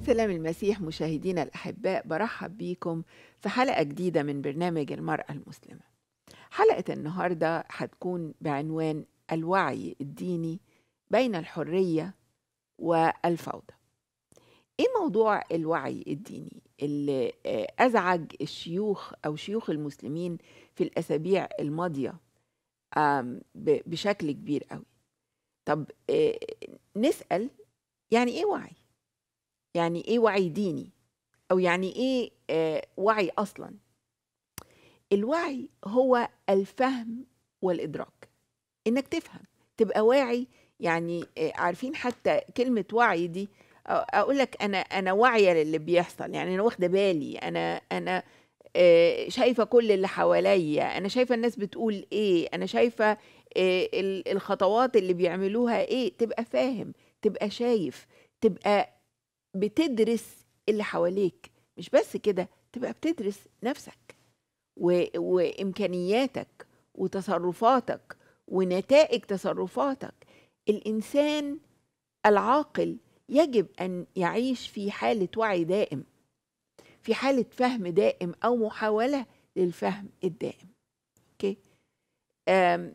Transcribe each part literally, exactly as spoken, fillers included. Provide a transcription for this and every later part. سلام المسيح مشاهدينا الأحباء، برحب بيكم في حلقة جديدة من برنامج المرأة المسلمة. حلقة النهاردة هتكون بعنوان الوعي الديني بين الحرية والفوضى. إيه موضوع الوعي الديني اللي أزعج الشيوخ أو شيوخ المسلمين في الأسابيع الماضية بشكل كبير قوي؟ طب نسأل يعني إيه وعي؟ يعني إيه وعي ديني؟ أو يعني إيه وعي أصلاً؟ الوعي هو الفهم والإدراك، إنك تفهم، تبقى واعي. يعني عارفين حتى كلمة وعي دي أقول لك أنا أنا واعية للي بيحصل، يعني أنا واخدة بالي، أنا أنا شايفة كل اللي حواليا، أنا شايفة الناس بتقول إيه، أنا شايفة الخطوات اللي بيعملوها إيه، تبقى فاهم، تبقى شايف، تبقى بتدرس اللي حواليك. مش بس كده، تبقى بتدرس نفسك و... وإمكانياتك وتصرفاتك ونتائج تصرفاتك. الإنسان العاقل يجب أن يعيش في حالة وعي دائم، في حالة فهم دائم أو محاولة للفهم الدائم. أوكي؟ آم...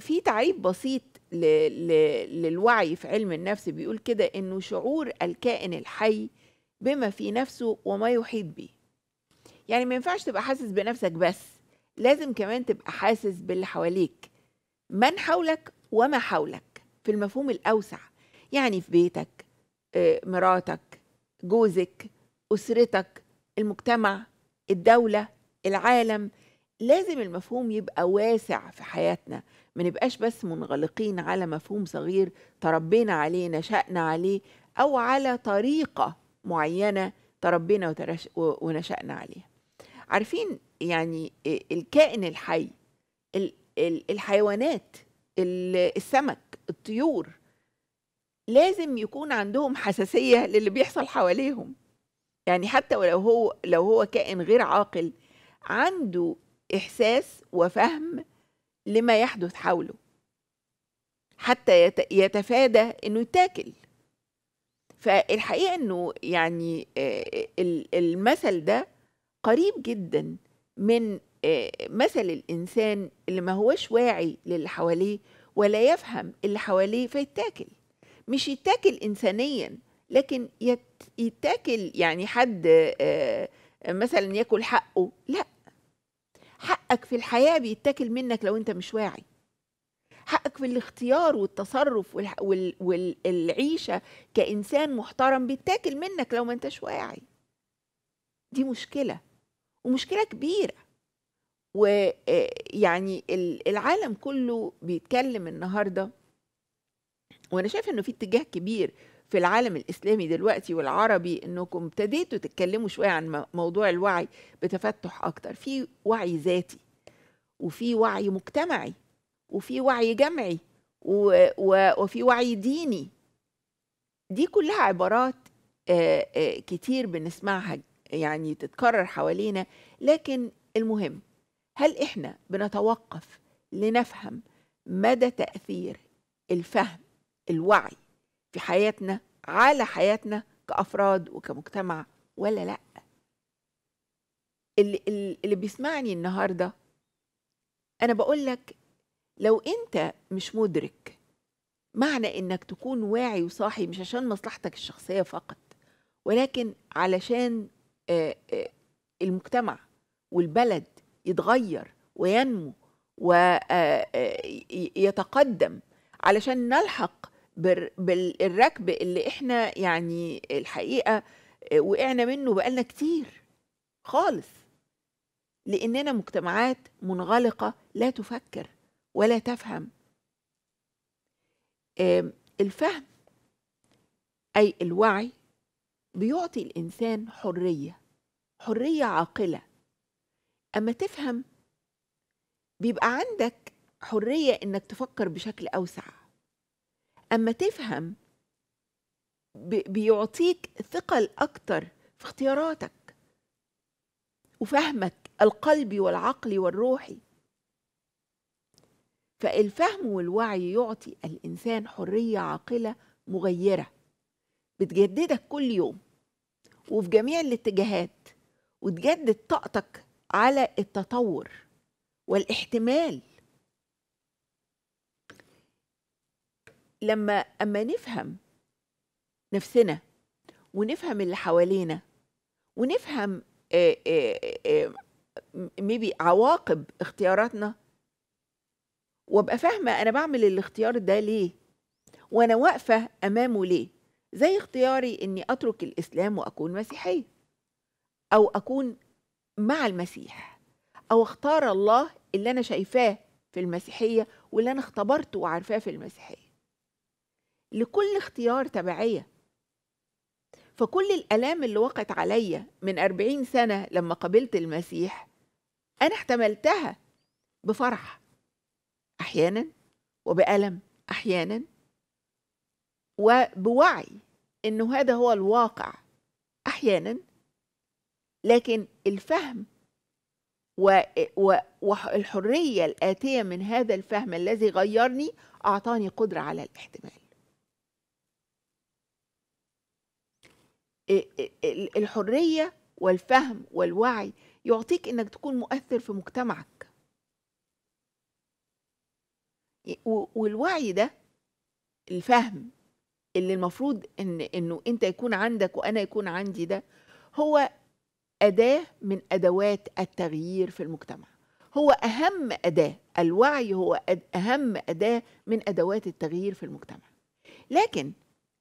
في تعريف بسيط للوعي في علم النفس بيقول كده، إنه شعور الكائن الحي بما في نفسه وما يحيط به. يعني ما ينفعش تبقى حاسس بنفسك بس، لازم كمان تبقى حاسس باللي حواليك، من حولك وما حولك، في المفهوم الأوسع. يعني في بيتك، مراتك، جوزك، أسرتك، المجتمع، الدولة، العالم. لازم المفهوم يبقى واسع في حياتنا، ما نبقاش بس منغلقين على مفهوم صغير تربينا عليه، نشأنا عليه، أو على طريقة معينة تربينا وترش... ونشأنا عليها. عارفين يعني الكائن الحي، الحيوانات، السمك، الطيور، لازم يكون عندهم حساسية للي بيحصل حواليهم. يعني حتى ولو هو لو هو كائن غير عاقل، عنده إحساس وفهم لما يحدث حوله، حتى يتفادى إنه يتاكل. فالحقيقة إنه يعني المثل ده قريب جدا من مثل الإنسان اللي ما هوش واعي للي حواليه ولا يفهم اللي حواليه فيتاكل. مش يتاكل إنسانيا، لكن يتاكل. يعني حد مثلا ياكل حقه، لا، حقك في الحياة بيتاكل منك لو أنت مش واعي. حقك في الاختيار والتصرف والعيشة كإنسان محترم بيتاكل منك لو ما أنتش واعي. دي مشكلة، ومشكلة كبيرة. ويعني العالم كله بيتكلم النهاردة، وأنا شايفة أنه في اتجاه كبير في العالم الإسلامي دلوقتي والعربي، إنكم ابتديتوا تتكلموا شوية عن موضوع الوعي بتفتح أكتر. في وعي ذاتي، وفي وعي مجتمعي، وفي وعي جمعي، وفي وعي ديني. دي كلها عبارات كتير بنسمعها يعني تتكرر حوالينا، لكن المهم هل إحنا بنتوقف لنفهم مدى تأثير الفهم، الوعي في حياتنا، على حياتنا كأفراد وكمجتمع، ولا لأ؟ اللي, اللي بيسمعني النهاردة، أنا بقولك لو أنت مش مدرك معنى إنك تكون واعي وصاحي، مش عشان مصلحتك الشخصية فقط، ولكن علشان المجتمع والبلد يتغير وينمو ويتقدم، علشان نلحق بالركب اللي احنا يعني الحقيقة وقعنا منه بقالنا كتير خالص، لأننا مجتمعات منغلقة لا تفكر ولا تفهم. الفهم أي الوعي بيعطي الإنسان حرية، حرية عاقلة. أما تفهم بيبقى عندك حرية إنك تفكر بشكل أوسع. أما تفهم بيعطيك ثقل أكتر في اختياراتك وفهمك القلبي والعقلي والروحي. فالفهم والوعي يعطي الإنسان حرية عاقلة مغيرة، بتجددك كل يوم وفي جميع الاتجاهات، وتجدد طاقتك على التطور والاحتمال. لما أما نفهم نفسنا ونفهم اللي حوالينا ونفهم آآ آآ آآ عواقب اختياراتنا، وابقى فاهمة أنا بعمل الاختيار ده ليه وأنا واقفة أمامه ليه. زي اختياري إني أترك الإسلام وأكون مسيحية، أو أكون مع المسيح، أو أختار الله اللي أنا شايفاه في المسيحية واللي أنا اختبرته وعارفاه في المسيحية. لكل اختيار تبعية، فكل الآلام اللي وقعت عليا من أربعين سنة لما قابلت المسيح أنا احتملتها بفرح أحيانا وبألم أحيانا، وبوعي إنه هذا هو الواقع أحيانا. لكن الفهم والحرية الآتية من هذا الفهم الذي غيرني أعطاني قدرة على الاحتمال. الحرية والفهم والوعي يعطيك إنك تكون مؤثر في مجتمعك، والوعي ده الفهم اللي المفروض إن إنه أنت يكون عندك وأنا يكون عندي، ده هو أداة من أدوات التغيير في المجتمع. هو أهم أداة، الوعي هو أهم أداة من أدوات التغيير في المجتمع. لكن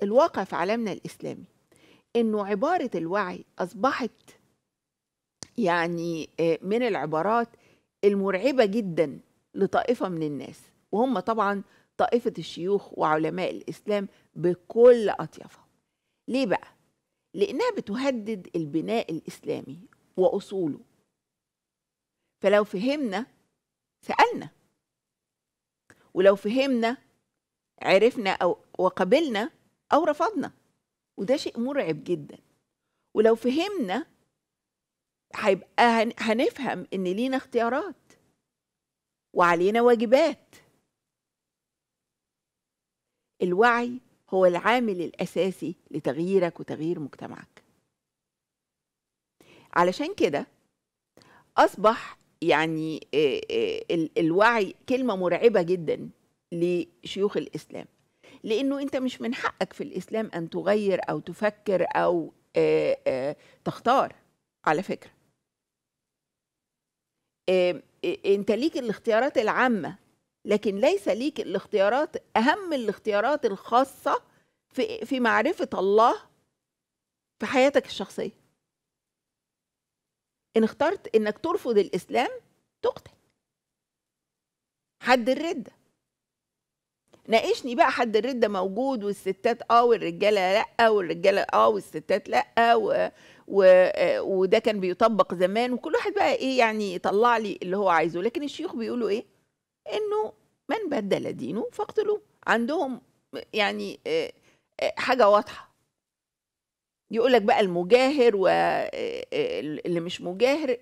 الواقع في عالمنا الإسلامي إنه عبارة الوعي أصبحت يعني من العبارات المرعبة جدا لطائفة من الناس، وهم طبعا طائفة الشيوخ وعلماء الإسلام بكل أطيافهم. ليه بقى؟ لأنها بتهدد البناء الإسلامي وأصوله. فلو فهمنا سألنا، ولو فهمنا عرفنا أو وقبلنا أو رفضنا، وده شيء مرعب جدا. ولو فهمنا هيبقى هنفهم إن لينا اختيارات وعلينا واجبات. الوعي هو العامل الأساسي لتغييرك وتغيير مجتمعك. علشان كده أصبح يعني الوعي كلمة مرعبة جدا لشيوخ الإسلام، لأنه أنت مش من حقك في الإسلام أن تغير أو تفكر أو تختار. على فكرة أنت ليك الاختيارات العامة، لكن ليس ليك الاختيارات أهم الاختيارات الخاصة في في معرفة الله في حياتك الشخصية. إن اخترت إنك ترفض الإسلام تقتل. حد الردة، ناقشني بقى، حد الردة موجود، والستات آه والرجالة لأ، والرجالة آه والستات لأ، و... و... وده كان بيطبق زمان، وكل واحد بقى إيه يعني يطلع لي اللي هو عايزه. لكن الشيوخ بيقولوا إيه؟ إنه من بدل دينه فاقتلوه. عندهم يعني حاجة واضحة، يقولك بقى المجاهر واللي مش مجاهر،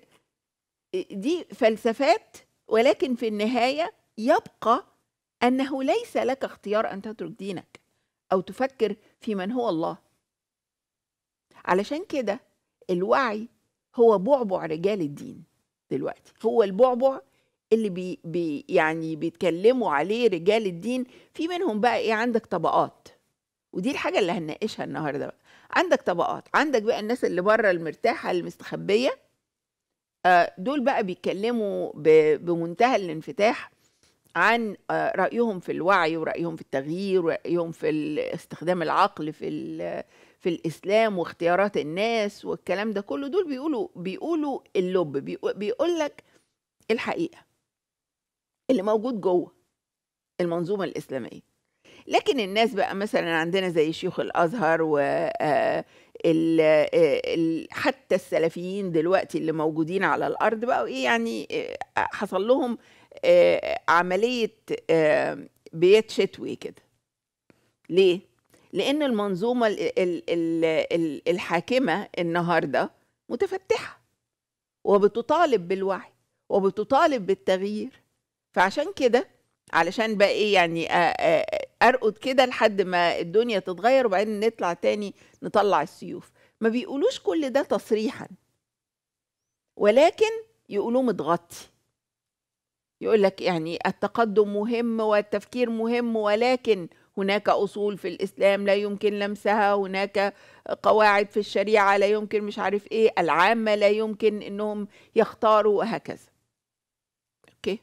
دي فلسفات، ولكن في النهاية يبقى أنه ليس لك اختيار أن تترك دينك أو تفكر في من هو الله. علشان كده الوعي هو بعبع رجال الدين دلوقتي، هو البعبع اللي بي بي يعني بيتكلموا عليه رجال الدين. في منهم بقى ايه؟ عندك طبقات، ودي الحاجه اللي هنناقشها النهارده بقى. عندك طبقات، عندك بقى الناس اللي بره المرتاحه المستخبيه، آه دول بقى بيتكلموا بمنتهى الانفتاح عن آه رايهم في الوعي ورايهم في التغيير ورايهم في استخدام العقل في في الاسلام واختيارات الناس والكلام ده كله. دول بيقولوا بيقولوا اللب، بيقول لك الحقيقه اللي موجود جوه المنظومة الإسلامية. لكن الناس بقى مثلا عندنا زي شيوخ الأزهر و حتى السلفيين دلوقتي اللي موجودين على الأرض بقوا إيه يعني حصل لهم عملية بيت شتوي كده. ليه؟ لأن المنظومة الحاكمة النهاردة متفتحة وبتطالب بالوعي وبتطالب بالتغيير. فعشان كده علشان بقى ايه يعني ارقد كده لحد ما الدنيا تتغير وبعدين نطلع تاني نطلع السيوف. ما بيقولوش كل ده تصريحا، ولكن يقولوه متغطي. يقول لك يعني التقدم مهم والتفكير مهم، ولكن هناك أصول في الإسلام لا يمكن لمسها، هناك قواعد في الشريعة لا يمكن مش عارف إيه، العامة لا يمكن إنهم يختاروا وهكذا. أوكي.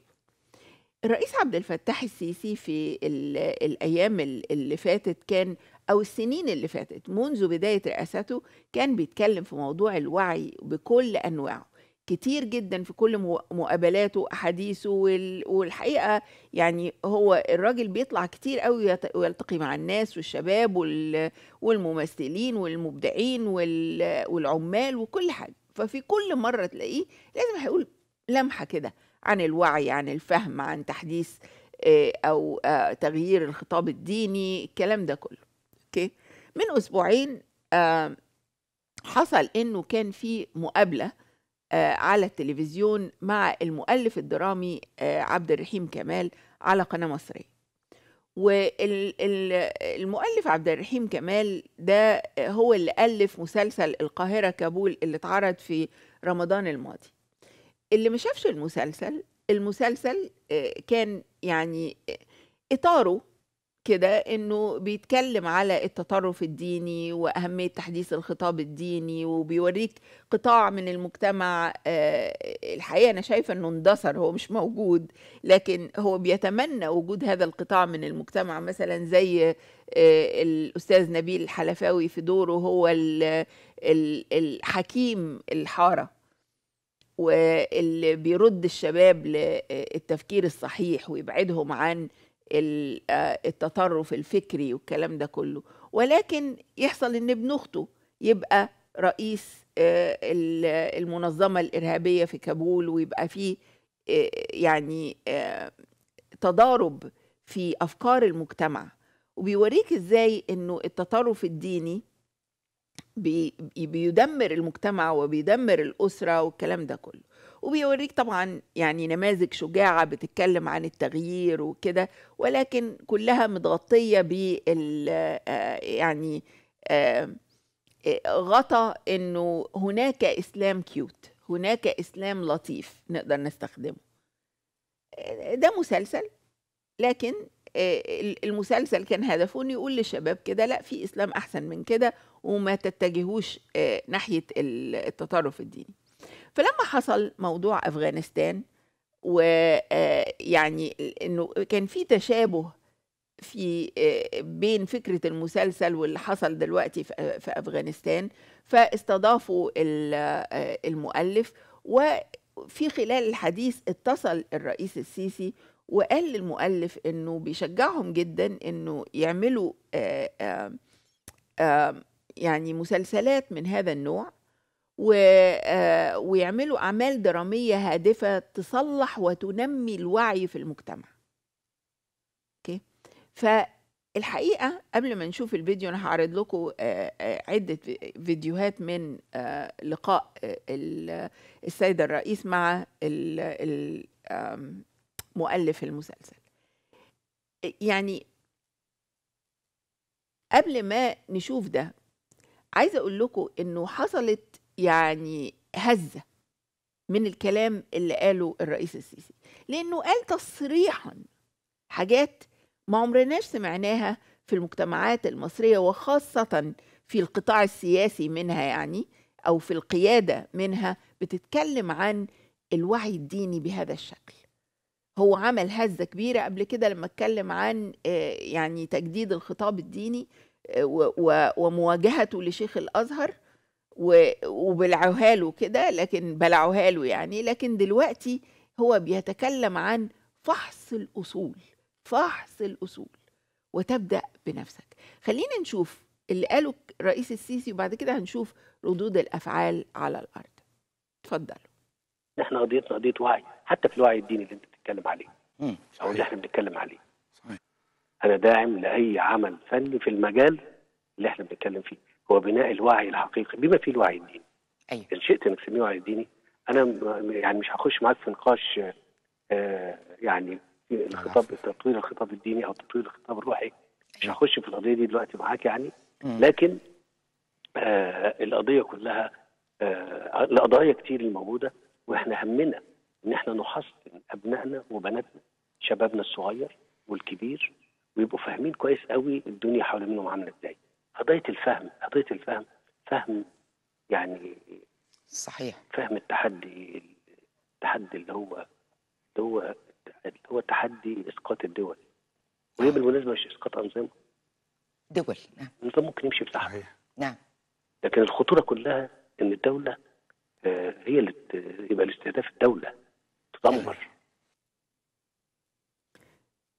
الرئيس عبد الفتاح السيسي في الأيام اللي فاتت كان، أو السنين اللي فاتت منذ بداية رئاسته، كان بيتكلم في موضوع الوعي بكل أنواعه كتير جدا في كل مقابلاته وأحاديثه، والحقيقة يعني هو الراجل بيطلع كتير قوي ويلتقي مع الناس والشباب والممثلين والمبدعين والعمال وكل حاجة، ففي كل مرة تلاقيه لازم هيقول لمحة كده عن الوعي، عن الفهم، عن تحديث أو تغيير الخطاب الديني، الكلام ده كله. أوكي. من أسبوعين حصل إنه كان في مقابلة على التلفزيون مع المؤلف الدرامي عبد الرحيم كمال على قناة مصرية. والمؤلف عبد الرحيم كمال ده هو اللي ألف مسلسل القاهرة كابول اللي اتعرض في رمضان الماضي. اللي ما شافش المسلسل، المسلسل كان يعني إطاره كده إنه بيتكلم على التطرف الديني وأهمية تحديث الخطاب الديني، وبيوريك قطاع من المجتمع الحقيقة أنا شايفة إنه اندثر، هو مش موجود، لكن هو بيتمنى وجود هذا القطاع من المجتمع، مثلا زي الأستاذ نبيل الحلفاوي في دوره هو الحكيم الحارة واللي بيرد الشباب للتفكير الصحيح ويبعدهم عن التطرف الفكري والكلام ده كله، ولكن يحصل ان ابن اخته يبقى رئيس المنظمه الارهابيه في كابول، ويبقى فيه يعني تضارب في افكار المجتمع، وبيوريك ازاي انه التطرف الديني بيدمر المجتمع وبيدمر الاسره والكلام ده كله. وبيوريك طبعا يعني نماذج شجاعة بتتكلم عن التغيير وكده، ولكن كلها متغطية بال يعني غطى انه هناك اسلام كيوت، هناك اسلام لطيف نقدر نستخدمه. ده مسلسل، لكن المسلسل كان هدفه انه يقول للشباب كده لا، في اسلام احسن من كده، وما تتجهوش ناحية التطرف الديني. فلما حصل موضوع أفغانستان، ويعني إنه كان في تشابه في بين فكرة المسلسل واللي حصل دلوقتي في أفغانستان، فاستضافوا المؤلف، وفي خلال الحديث اتصل الرئيس السيسي وقال للمؤلف إنه بيشجعهم جدا إنه يعملوا يعني مسلسلات من هذا النوع، ويعملوا أعمال درامية هادفة تصلح وتنمي الوعي في المجتمع. أوكي؟ فالحقيقة قبل ما نشوف الفيديو أنا هعرض لكم عدة فيديوهات من لقاء السيدة الرئيس مع مؤلف المسلسل. يعني قبل ما نشوف ده عايزة أقول لكم إنه حصلت يعني هزة من الكلام اللي قاله الرئيس السيسي، لأنه قال تصريحا حاجات ما عمرناش سمعناها في المجتمعات المصرية، وخاصة في القطاع السياسي منها يعني، أو في القيادة منها، بتتكلم عن الوعي الديني بهذا الشكل. هو عمل هزة كبيرة قبل كده لما اتكلم عن يعني تجديد الخطاب الديني ومواجهته لشيخ الأزهر، وبلعوها له كده، لكن بلعوها له يعني. لكن دلوقتي هو بيتكلم عن فحص الأصول، فحص الأصول وتبدأ بنفسك. خلينا نشوف اللي قاله الرئيس السيسي، وبعد كده هنشوف ردود الأفعال على الأرض. اتفضلوا. احنا قضيتنا قضية وعي، حتى في الوعي الديني اللي انت بتتكلم عليه او اللي احنا بنتكلم عليه. صحيح. انا داعم لأي عمل فني في المجال اللي احنا بنتكلم فيه، هو بناء الوعي الحقيقي بما فيه الوعي الديني. ايوه. ان شئت انك تسميه وعي ديني، انا يعني مش هخش معاك في نقاش آه يعني الخطاب تطوير الخطاب الديني او تطوير الخطاب الروحي. مش هخش في القضيه دي دلوقتي معاك يعني، لكن آه القضيه كلها آه القضايا كتير الموجوده، واحنا همنا ان احنا نحصن ابنائنا وبناتنا، شبابنا الصغير والكبير، ويبقوا فاهمين كويس قوي الدنيا حول منهم عامله ازاي. قضيه الفهم، قضيه الفهم، فهم يعني صحيح، فهم التحدي، التحدي اللي هو اللي هو اللي هو تحدي اسقاط الدول، وهي بالمناسبه مش اسقاط انظمه، دول. نعم، النظام ممكن يمشي بتاعها، نعم، لكن الخطوره كلها ان الدوله هي اللي يبقى الاستهداف الدوله تدمر.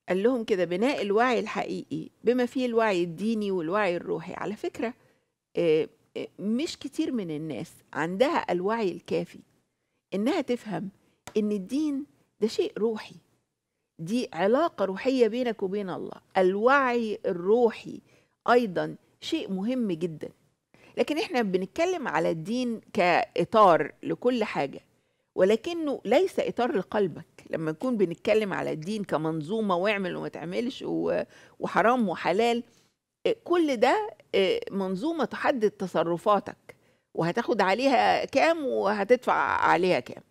قال لهم كده بناء الوعي الحقيقي بما فيه الوعي الديني والوعي الروحي. على فكره مش كتير من الناس عندها الوعي الكافي انها تفهم ان الدين ده شيء روحي، دي علاقة روحية بينك وبين الله. الوعي الروحي أيضا شيء مهم جدا، لكن احنا بنتكلم على الدين كإطار لكل حاجة، ولكنه ليس إطار لقلبك. لما نكون بنتكلم على الدين كمنظومة واعمل وما تعملش وحرام وحلال، كل ده منظومة تحدد تصرفاتك وهتاخد عليها كام وهتدفع عليها كام،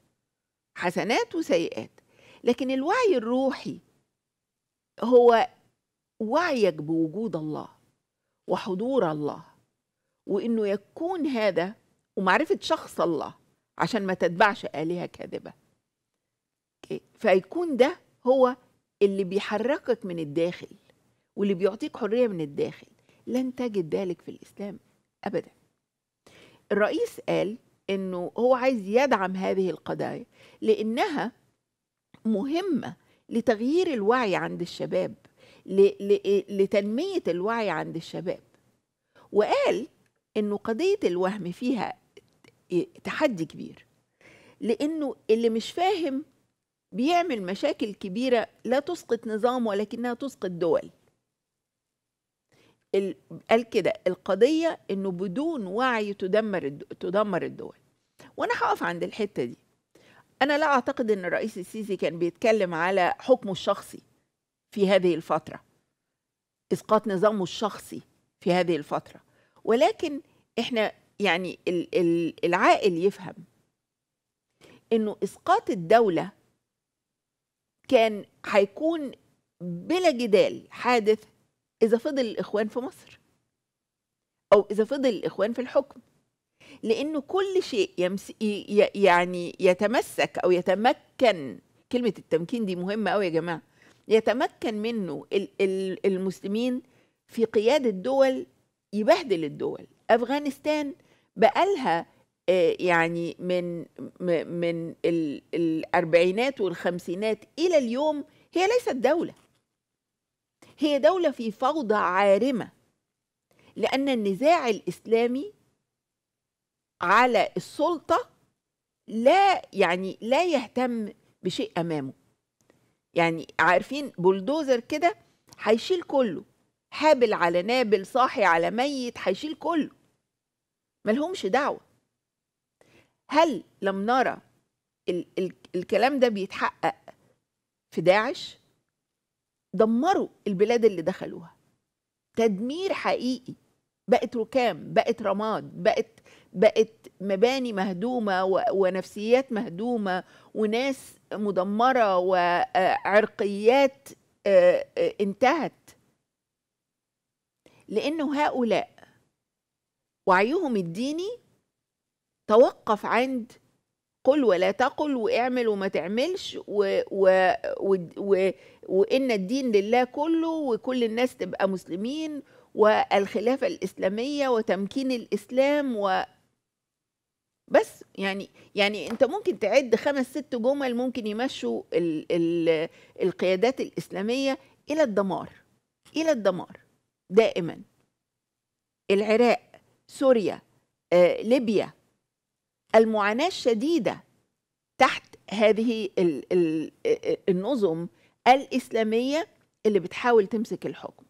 حسنات وسيئات. لكن الوعي الروحي هو وعيك بوجود الله وحضور الله، وإنه يكون هذا ومعرفة شخص الله عشان ما تتبعش آلهة كاذبة. فيكون ده هو اللي بيحركك من الداخل واللي بيعطيك حرية من الداخل. لن تجد ذلك في الإسلام أبدا. الرئيس قال إنه هو عايز يدعم هذه القضايا لأنها مهمة لتغيير الوعي عند الشباب، لتنمية الوعي عند الشباب. وقال إنه قضية الوهم فيها تحدي كبير، لأنه اللي مش فاهم بيعمل مشاكل كبيرة لا تسقط نظام ولكنها تسقط دول. قال كده القضية إنه بدون وعي تدمر تدمر الدول. وأنا هقف عند الحتة دي. أنا لا أعتقد أن الرئيس السيسي كان بيتكلم على حكمه الشخصي في هذه الفترة، إسقاط نظامه الشخصي في هذه الفترة، ولكن إحنا يعني العاقل يفهم أنه إسقاط الدولة كان هيكون بلا جدال حادث إذا فضل الإخوان في مصر أو إذا فضل الإخوان في الحكم، لأنه كل شيء يمس... يعني يتمسك أو يتمكن، كلمة التمكين دي مهمة أوي يا جماعة، يتمكن منه المسلمين في قيادة الدول يبهدل الدول. أفغانستان بقالها يعني من من الأربعينات والخمسينات إلى اليوم هي ليست دولة، هي دولة في فوضى عارمة، لأن النزاع الإسلامي على السلطة لا يعني لا يهتم بشيء أمامه. يعني عارفين بولدوزر كده هيشيل كله، حابل على نابل، صاحي على ميت، هيشيل كله، ملهمش دعوة. هل لم نرى ال ال الكلام ده بيتحقق في داعش؟ دمروا البلاد اللي دخلوها تدمير حقيقي، بقت ركام، بقت رماد، بقت بقت مباني مهدومة ونفسيات مهدومة وناس مدمرة وعرقيات انتهت، لأنه هؤلاء وعيهم الديني توقف عند قل ولا تقل واعمل وما تعملش و و و و وإن الدين لله كله وكل الناس تبقى مسلمين والخلافة الإسلامية وتمكين الإسلام و بس. يعني يعني انت ممكن تعد خمس ست جمل ممكن يمشوا ال ال القيادات الإسلامية إلى الدمار، إلى الدمار دائما. العراق، سوريا، آه، ليبيا، المعاناة الشديدة تحت هذه ال ال النظم الإسلامية اللي بتحاول تمسك الحكم.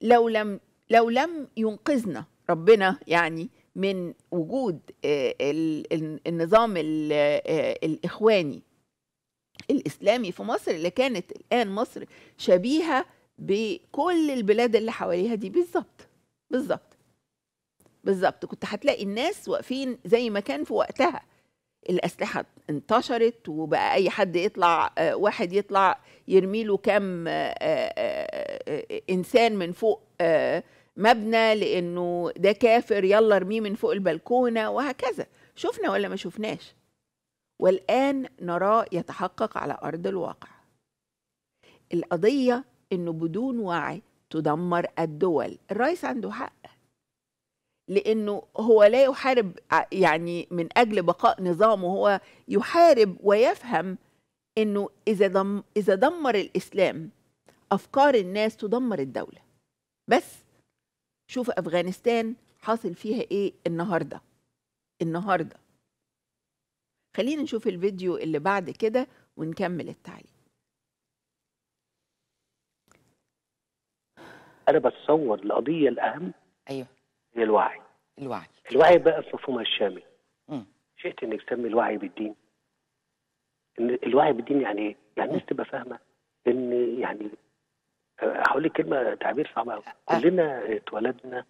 لو لم لو لم ينقذنا ربنا يعني من وجود النظام الإخواني الإسلامي في مصر، اللي كانت الآن مصر شبيهة بكل البلاد اللي حواليها دي بالظبط بالظبط بالظبط. كنت هتلاقي الناس واقفين زي ما كان في وقتها، الأسلحة انتشرت وبقى أي حد يطلع، واحد يطلع يرميله كام إنسان من فوق مبنى لأنه ده كافر، يلا ارميه من فوق البلكونة، وهكذا. شفنا ولا ما شفناش؟ والآن نراه يتحقق على أرض الواقع. القضية إنه بدون وعي تدمر الدول. الرئيس عنده حق، لأنه هو لا يحارب يعني من أجل بقاء نظامه، هو يحارب ويفهم إنه إذا دم إذا دمر الإسلام أفكار الناس تدمر الدولة. بس شوف أفغانستان حاصل فيها إيه النهاردة. النهاردة خلينا نشوف الفيديو اللي بعد كده ونكمل التعليق. أنا بتصور القضية الأهم أيوه هي الوعي. الوعي الوعي بقى في مفهومها الشامل. شئت انك تسمي الوعي بالدين. ان الوعي بالدين يعني ايه؟ يعني الناس تبقى فاهمه ان يعني هقول لك كلمه تعبير صعب قوي، كلنا اتولدنا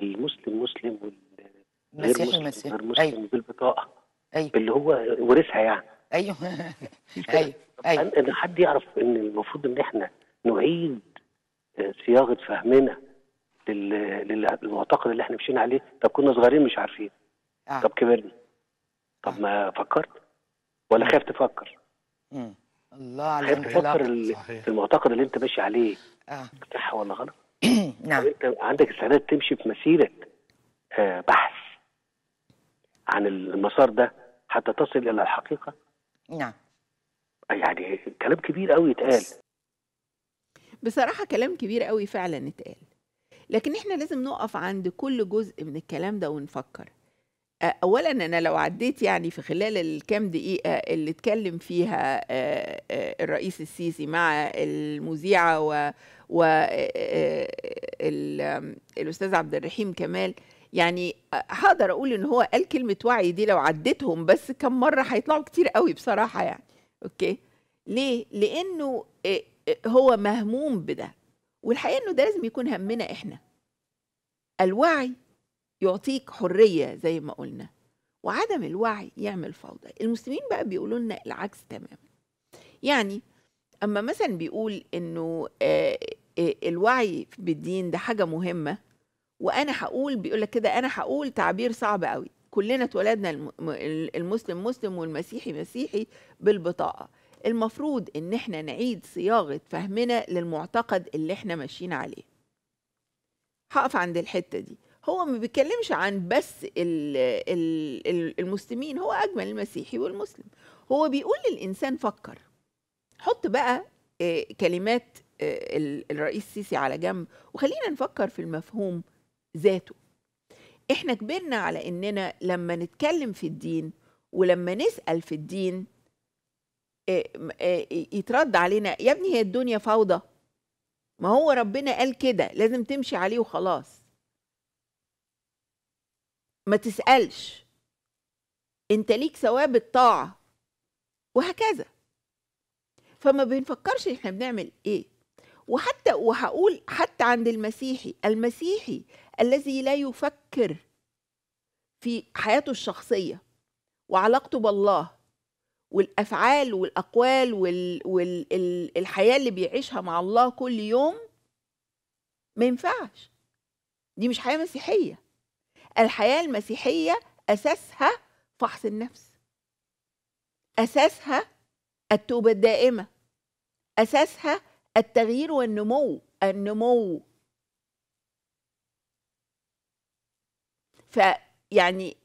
المسلم مسلم والغير مسلم غير مسلم. أيوه. بالبطاقه أيوه. اللي هو ورثها يعني. ايوه ايوه ايوه ان حد يعرف ان المفروض ان احنا نعيد صياغه فهمنا للمعتقد اللي احنا مشينا عليه. طب كنا صغيرين مش عارفين، آه. طب كبرنا، طب آه. ما فكرت ولا خايف تفكر؟ امم الله على الانطلاق. تفكر في المعتقد اللي انت ماشي عليه اه صح ولا غلط؟ نعم. انت عندك استعداد تمشي في مسيره آه بحث عن المسار ده حتى تصل الى الحقيقه؟ نعم. يعني كلام كبير قوي اتقال. بصراحه كلام كبير قوي فعلا اتقال، لكن احنا لازم نقف عند كل جزء من الكلام ده ونفكر. اولا انا لو عديت يعني في خلال الكام دقيقه اللي اتكلم فيها الرئيس السيسي مع المذيعه والاستاذ عبد الرحيم كمال، يعني هقدر اقول ان هو قال كلمه وعي دي لو عديتهم بس كم مره هيطلعوا كتير قوي بصراحه يعني. اوكي ليه؟ لانه هو مهموم بده، والحقيقة إنه ده لازم يكون همنا إحنا. الوعي يعطيك حرية زي ما قلنا، وعدم الوعي يعمل فوضى. المسلمين بقى بيقولوا لنا العكس تماما. يعني أما مثلا بيقول إنه الوعي بالدين ده حاجة مهمة، وأنا هقول بيقول لك كده، أنا هقول تعبير صعب قوي، كلنا اتولدنا المسلم مسلم والمسيحي مسيحي بالبطاقة. المفروض ان احنا نعيد صياغه فهمنا للمعتقد اللي احنا ماشيين عليه. هقف عند الحته دي. هو ما بيتكلمش عن بس المسلمين، هو اجمل المسيحي والمسلم. هو بيقول للانسان فكر. حط بقى كلمات الرئيس السيسي على جنب، وخلينا نفكر في المفهوم ذاته. احنا كبرنا على اننا لما نتكلم في الدين ولما نسال في الدين يترد علينا يا ابني هي الدنيا فوضى، ما هو ربنا قال كده لازم تمشي عليه وخلاص، ما تسألش، انت ليك ثواب الطاعة، وهكذا. فما بنفكرش احنا بنعمل ايه. وحتى وهقول حتى عند المسيحي، المسيحي الذي لا يفكر في حياته الشخصية وعلاقته بالله والأفعال والأقوال والحياة اللي بيعيشها مع الله كل يوم، ما ينفعش. دي مش حياة مسيحية. الحياة المسيحية أساسها فحص النفس، أساسها التوبة الدائمة، أساسها التغيير والنمو. النمو ف يعني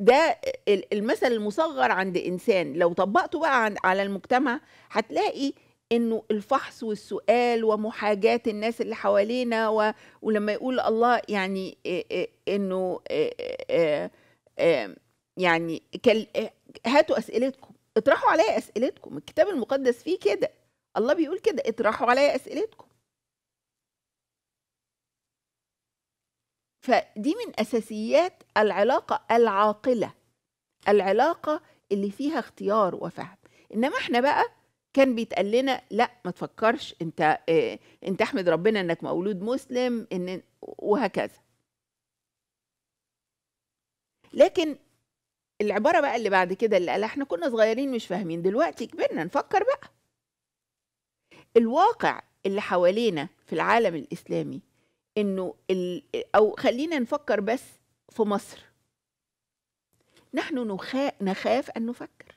ده المثل المصغر عند إنسان، لو طبقته بقى على المجتمع هتلاقي إنه الفحص والسؤال ومحاجاة الناس اللي حوالينا و... ولما يقول الله يعني إنه يعني هاتوا أسئلتكم، اطرحوا عليا أسئلتكم. الكتاب المقدس فيه كده، الله بيقول كده، اطرحوا عليا أسئلتكم. فدي من أساسيات العلاقة العاقلة، العلاقة اللي فيها اختيار وفهم. انما احنا بقى كان بيتقال لنا لا ما تفكرش انت، اه انت احمد ربنا انك مولود مسلم، ان وهكذا. لكن العباره بقى اللي بعد كده اللي قالها احنا كنا صغيرين مش فاهمين، دلوقتي كبرنا نفكر بقى. الواقع اللي حوالينا في العالم الاسلامي انه ال... او خلينا نفكر بس في مصر. نحن نخاف نخاف ان نفكر.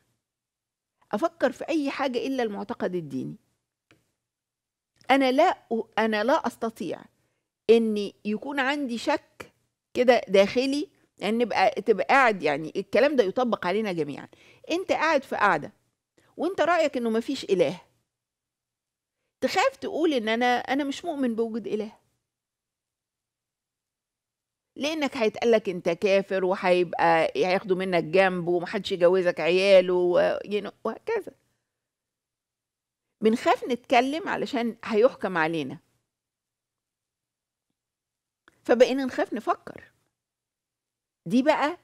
افكر في اي حاجه الا المعتقد الديني. انا لا انا لا استطيع ان يكون عندي شك كده داخلي، يعني نبقى تبقى قاعد، يعني الكلام ده يطبق علينا جميعا. انت قاعد في قاعده وانت رايك انه مفيش اله، تخاف تقول ان انا انا مش مؤمن بوجود اله، لانك هيتقالك انت كافر، وهيبقى هياخدوا منك جنب، ومحدش يجوزك عياله، وهكذا. بنخاف نتكلم علشان هيحكم علينا، فبقينا نخاف نفكر. دي بقى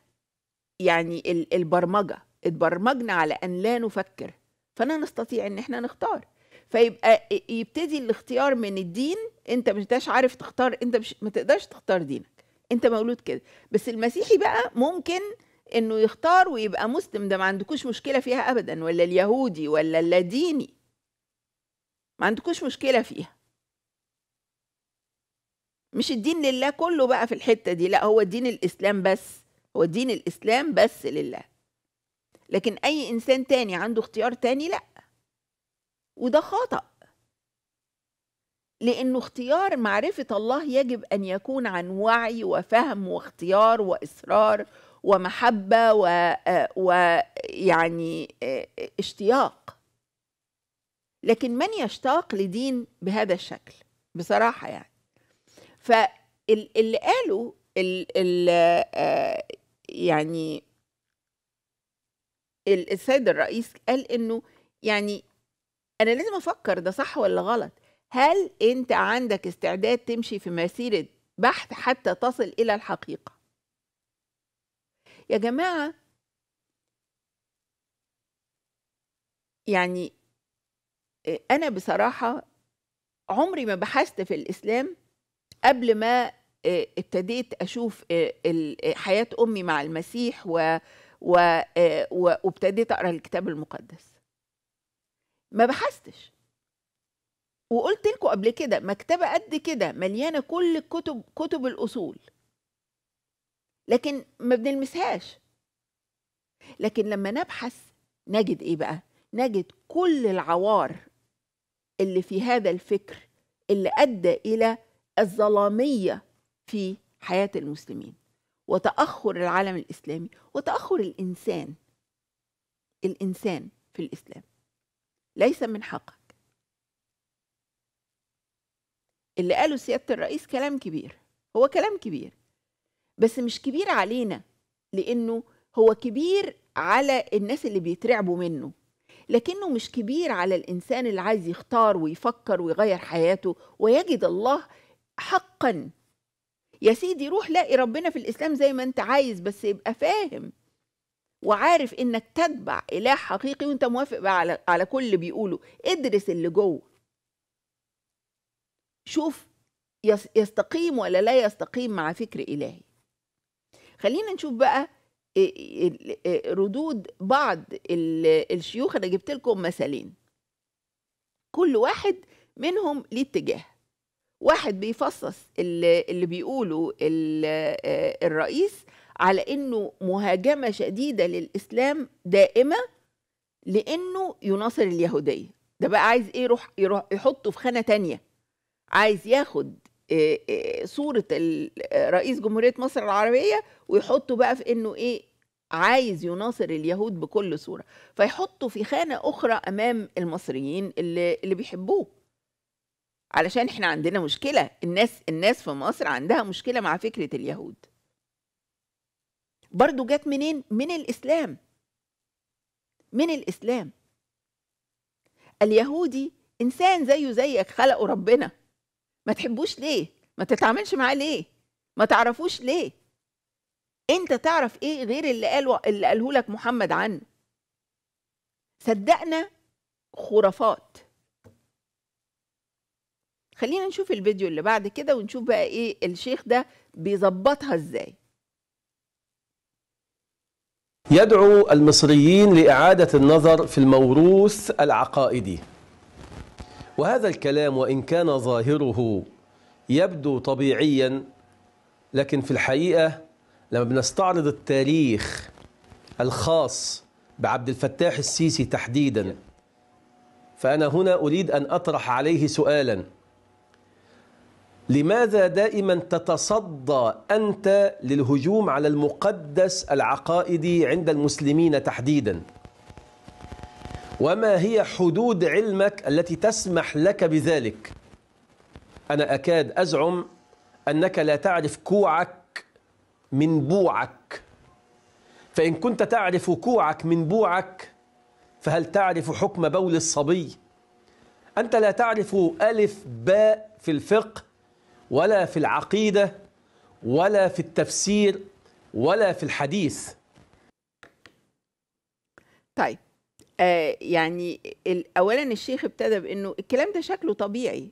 يعني البرمجه، اتبرمجنا على ان لا نفكر، فلا نستطيع ان احنا نختار. فيبقى يبتدي الاختيار من الدين، انت ما انتش عارف تختار، انت مش ما تقدرش تختار دينك، انت مولود كده. بس المسيحي بقى ممكن انه يختار ويبقى مسلم، ده ما عندكوش مشكله فيها ابدا، ولا اليهودي ولا اللاديني، ما عندكوش مشكله فيها. مش الدين لله كله بقى في الحته دي، لا هو دين الاسلام بس، هو دين الاسلام بس لله. لكن اي انسان تاني عنده اختيار تاني لا، وده خطأ، لأنه اختيار معرفة الله يجب أن يكون عن وعي وفهم واختيار وإصرار ومحبة ويعني اشتياق. لكن من يشتاق لدين بهذا الشكل بصراحة؟ يعني فاللي قالوا ال ال يعني السيد الرئيس قال إنه يعني أنا لازم أفكر ده صح ولا غلط. هل أنت عندك استعداد تمشي في مسيرة بحث حتى تصل إلى الحقيقة؟ يا جماعة يعني أنا بصراحة عمري ما بحثت في الإسلام قبل ما ابتديت أشوف حياة أمي مع المسيح وابتديت أقرأ الكتاب المقدس. ما بحثتش، وقلت لكم قبل كده مكتبه قد كده مليانه كل الكتب، كتب الاصول، لكن ما بنلمسهاش. لكن لما نبحث نجد ايه بقى؟ نجد كل العوار اللي في هذا الفكر اللي ادى الى الظلاميه في حياه المسلمين، وتاخر العالم الاسلامي، وتاخر الانسان. الانسان في الاسلام ليس من حقك. اللي قاله سيادة الرئيس كلام كبير، هو كلام كبير، بس مش كبير علينا، لأنه هو كبير على الناس اللي بيترعبوا منه، لكنه مش كبير على الإنسان اللي عايز يختار ويفكر ويغير حياته ويجد الله حقا. يا سيدي روح لاقي ربنا في الإسلام زي ما أنت عايز، بس يبقى فاهم وعارف انك تتبع اله حقيقي، وانت موافق بقى على على كل اللي بيقوله. ادرس اللي جوه، شوف يستقيم ولا لا يستقيم مع فكر الهي. خلينا نشوف بقى ردود بعض الشيوخ. انا جبت لكم مثالين، كل واحد منهم ليه اتجاه. واحد بيفصص اللي بيقوله الرئيس على انه مهاجمه شديده للاسلام دائمه لانه يناصر اليهوديه. ده بقى عايز ايه؟ يروح يحطه في خانه تانيه، عايز ياخد صوره رئيس جمهوريه مصر العربيه ويحطه بقى في انه ايه، عايز يناصر اليهود بكل صوره، فيحطه في خانه اخرى امام المصريين اللي اللي بيحبوه. علشان احنا عندنا مشكله، الناس الناس في مصر عندها مشكله مع فكره اليهود. برضو جت منين؟ من الإسلام، من الإسلام. اليهودي إنسان زيه زيك، خلقه ربنا، ما تحبوش ليه؟ ما تتعاملش معاه ليه؟ ما تعرفوش ليه؟ أنت تعرف إيه غير اللي قاله اللي قاله لك محمد عنه؟ صدقنا خرافات. خلينا نشوف الفيديو اللي بعد كده ونشوف بقى ايه الشيخ ده بيظبطها ازاي. يدعو المصريين لإعادة النظر في الموروث العقائدي، وهذا الكلام وإن كان ظاهره يبدو طبيعيا، لكن في الحقيقة لما بنستعرض التاريخ الخاص بعبد الفتاح السيسي تحديدا، فأنا هنا أريد أن أطرح عليه سؤالا: لماذا دائما تتصدى أنت للهجوم على المقدس العقائدي عند المسلمين تحديدا؟ وما هي حدود علمك التي تسمح لك بذلك؟ أنا أكاد أزعم أنك لا تعرف كوعك من بوعك، فإن كنت تعرف كوعك من بوعك فهل تعرف حكم بول الصبي؟ أنت لا تعرف ألف باء في الفقه ولا في العقيدة ولا في التفسير ولا في الحديث. طيب آه يعني أولا الشيخ ابتدى بأنه الكلام ده شكله طبيعي،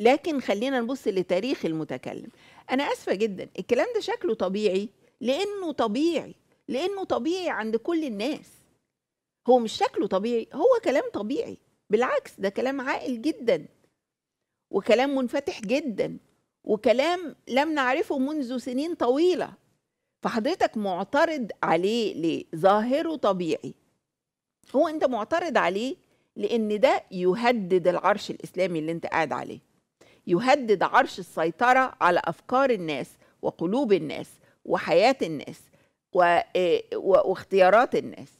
لكن خلينا نبص لتاريخ المتكلم. أنا أسفة جدا، الكلام ده شكله طبيعي لأنه طبيعي لأنه طبيعي عند كل الناس. هو مش شكله طبيعي، هو كلام طبيعي، بالعكس ده كلام عاقل جدا وكلام منفتح جدا وكلام لم نعرفه منذ سنين طويلة. فحضرتك معترض عليه ليه؟ ظاهره طبيعي. هو أنت معترض عليه لأن ده يهدد العرش الإسلامي اللي أنت قاعد عليه، يهدد عرش السيطرة على أفكار الناس وقلوب الناس وحياة الناس واختيارات الناس،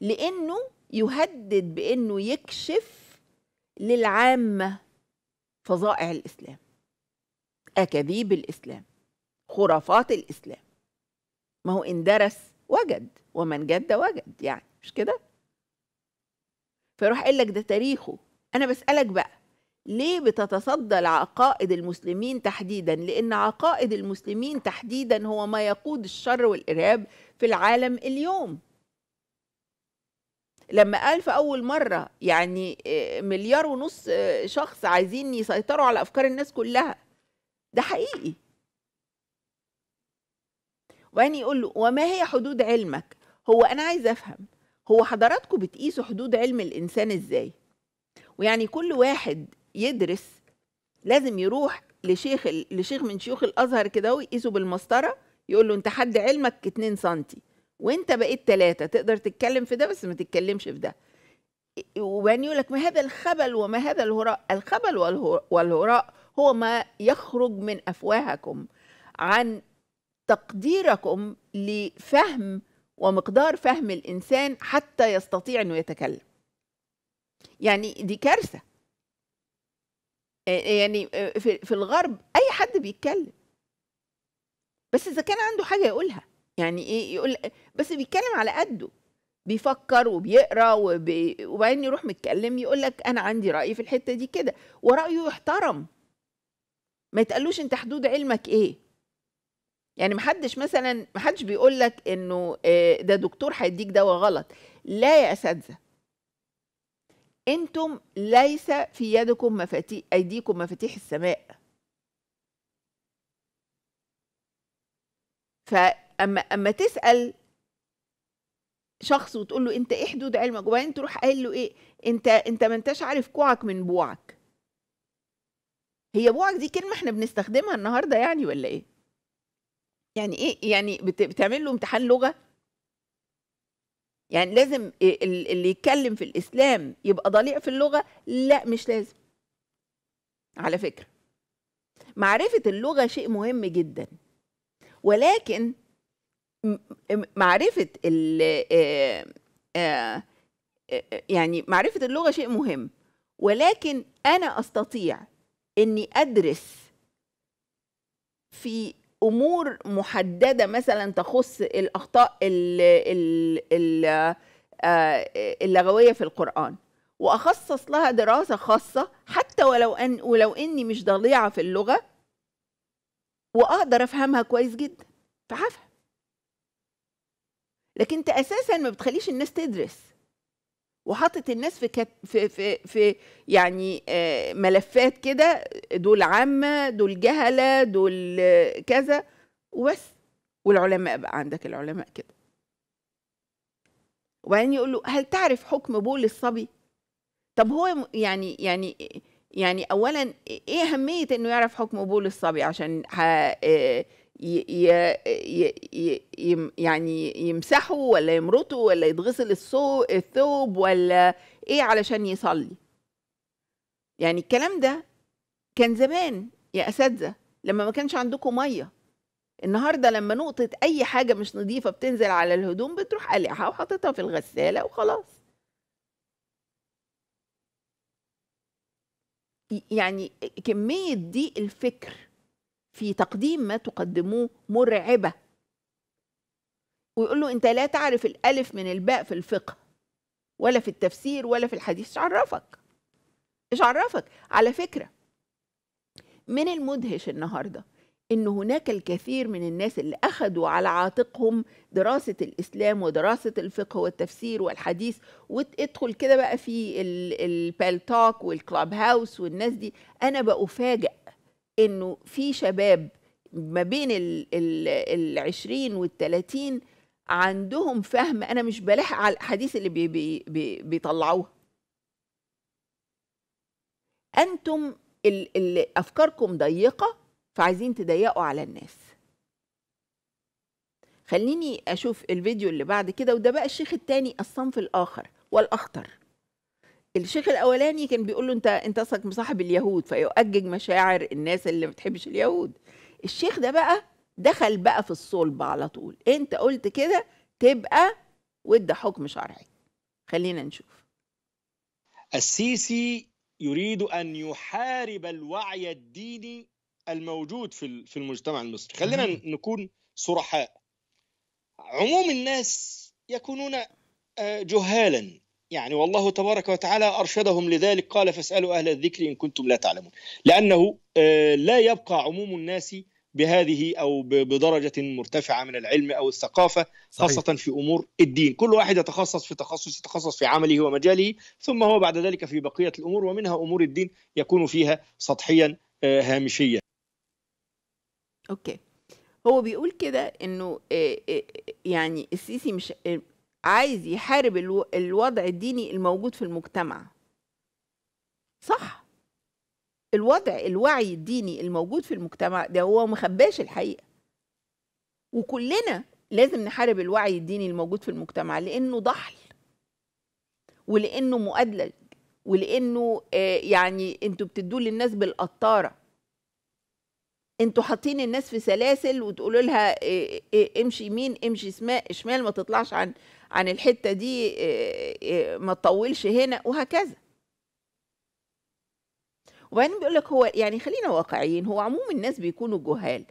لأنه يهدد بأنه يكشف للعامة فظائع الإسلام، أكاذيب الإسلام، خرافات الإسلام. ما هو إن درس وجد ومن جد وجد، يعني مش كده؟ فيروح قايل لك ده تاريخه. أنا بسألك بقى ليه بتتصدى لعقائد المسلمين تحديدا؟ لأن عقائد المسلمين تحديدا هو ما يقود الشر والإرهاب في العالم اليوم. لما قال في أول مرة يعني مليار ونص شخص عايزين يسيطروا على أفكار الناس كلها، ده حقيقي. وبعدين يقول له وما هي حدود علمك؟ هو أنا عايز أفهم، هو حضراتكم بتقيسوا حدود علم الإنسان إزاي؟ ويعني كل واحد يدرس لازم يروح لشيخ لشيخ من شيوخ الأزهر كده ويقيسه بالمسطرة، يقول له أنت حد علمك اتنين سنتي وانت بقيت ثلاثة، تقدر تتكلم في ده بس ما تتكلمش في ده. وبعدين يقول لك ما هذا الخبل وما هذا الهراء. الخبل والهراء هو ما يخرج من أفواهكم عن تقديركم لفهم ومقدار فهم الإنسان حتى يستطيع أنه يتكلم. يعني دي كارثة. يعني في الغرب أي حد بيتكلم، بس إذا كان عنده حاجة يقولها، يعني ايه يقول بس بيتكلم على قده، بيفكر وبيقرا وبي... وبعدين يروح متكلم يقول لك انا عندي راي في الحته دي كده، ورايه يحترم. ما يتقالوش انت حدود علمك ايه. يعني ما حدش مثلا ما حدش بيقول لك انه ده دكتور هيديك دواء غلط. لا يا اساتذه، انتم ليس في يدكم مفاتيح ايديكم مفاتيح السماء. ف اما اما تسال شخص وتقول له انت ايه حدود علمك، وبعدين تروح قايل له ايه انت انت ما انتش عارف كوعك من بوعك. هي بوعك دي كلمه احنا بنستخدمها النهارده يعني ولا ايه؟ يعني ايه يعني بتعمل له امتحان لغه؟ يعني لازم اللي يتكلم في الاسلام يبقى ضليع في اللغه؟ لا مش لازم. على فكره معرفه اللغه شيء مهم جدا، ولكن معرفة يعني معرفة اللغة شيء مهم، ولكن أنا أستطيع إني أدرس في أمور محددة مثلا تخص الأخطاء اللغوية في القرآن وأخصص لها دراسة خاصة حتى ولو أن ولو إني مش ضليعة في اللغة، وأقدر أفهمها كويس جدا فهفهم. لكن انت اساسا ما بتخليش الناس تدرس، وحطت الناس في كت... في في, في يعني ملفات كده، دول عامه، دول جهله، دول كذا وبس. والعلماء بقى عندك العلماء كده. وبعدين يقول له هل تعرف حكم بول الصبي؟ طب هو يعني يعني يعني اولا ايه اهميه انه يعرف حكم بول الصبي عشان يعني يمسحه ولا يمرطه ولا يتغسل الثوب ولا ايه علشان يصلي؟ يعني الكلام ده كان زمان يا اساتذه لما ما كانش عندكم ميه. النهارده لما نقطه اي حاجه مش نظيفه بتنزل على الهدوم بتروح قلعها وحاططها في الغساله وخلاص. يعني كميه دي الفكر في تقديم ما تقدموه مرعبه. ويقول له انت لا تعرف الالف من الباء في الفقه ولا في التفسير ولا في الحديث. ايش عرفك؟ ايش عرفك؟ على فكره من المدهش النهارده إن هناك الكثير من الناس اللي أخذوا على عاتقهم دراسة الإسلام ودراسة الفقه والتفسير والحديث. وادخل كده بقى في البالتاك والكلاب هاوس والناس دي. أنا بأفاجأ إنه في شباب ما بين العشرين والتلاتين عندهم فهم أنا مش بلاحق على الحديث اللي بي بي بيطلعوها. أنتم اللي أفكاركم ضيقة فعايزين تضيقوا على الناس. خليني اشوف الفيديو اللي بعد كده. وده بقى الشيخ الثاني الصنف الاخر والاخطر. الشيخ الاولاني كان بيقول له انت انت اصلك مصاحب اليهود، فيؤجج مشاعر الناس اللي ما بتحبش اليهود. الشيخ ده بقى دخل بقى في الصلب على طول، انت قلت كده تبقى وده حكم شرعي. خلينا نشوف. السيسي يريد ان يحارب الوعي الديني الموجود في في المجتمع المصري. خلينا نكون صرحاء، عموم الناس يكونون جهالا، يعني والله تبارك وتعالى أرشدهم لذلك، قال فاسألوا أهل الذكر إن كنتم لا تعلمون، لأنه لا يبقى عموم الناس بهذه أو بدرجة مرتفعة من العلم أو الثقافة، خاصة صحيح. في أمور الدين كل واحد يتخصص في تخصص يتخصص في عمله ومجاله، ثم هو بعد ذلك في بقية الأمور ومنها أمور الدين يكون فيها سطحيا هامشيا. اوكي، هو بيقول كده انه يعني السيسي مش عايز يحارب الوضع الديني الموجود في المجتمع. صح، الوضع الوعي الديني الموجود في المجتمع ده هو مخباش الحقيقه، وكلنا لازم نحارب الوعي الديني الموجود في المجتمع لانه ضحل ولانه مؤدلج ولانه يعني انتوا بتدوا للناس بالقطاره. انتوا حاطين الناس في سلاسل وتقولوا لها ايه ايه امشي يمين امشي شمال، ما تطلعش عن عن الحته دي، ايه ايه ما تطولش هنا وهكذا. وبعدين بيقول لك هو يعني خلينا واقعيين، هو عموم الناس بيكونوا جهال.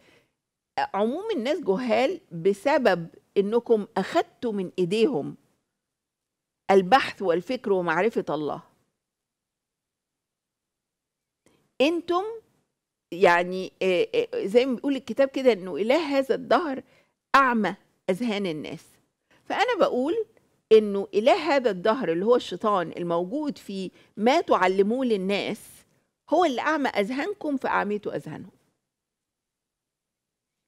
عموم الناس جهال بسبب انكم اخذتوا من ايديهم البحث والفكر ومعرفه الله. انتم يعني زي ما بيقول الكتاب كده انه اله هذا الدهر اعمى اذهان الناس. فانا بقول انه اله هذا الدهر اللي هو الشيطان الموجود في ما تعلموه للناس هو اللي اعمى اذهانكم فاعميتوا اذهانهم.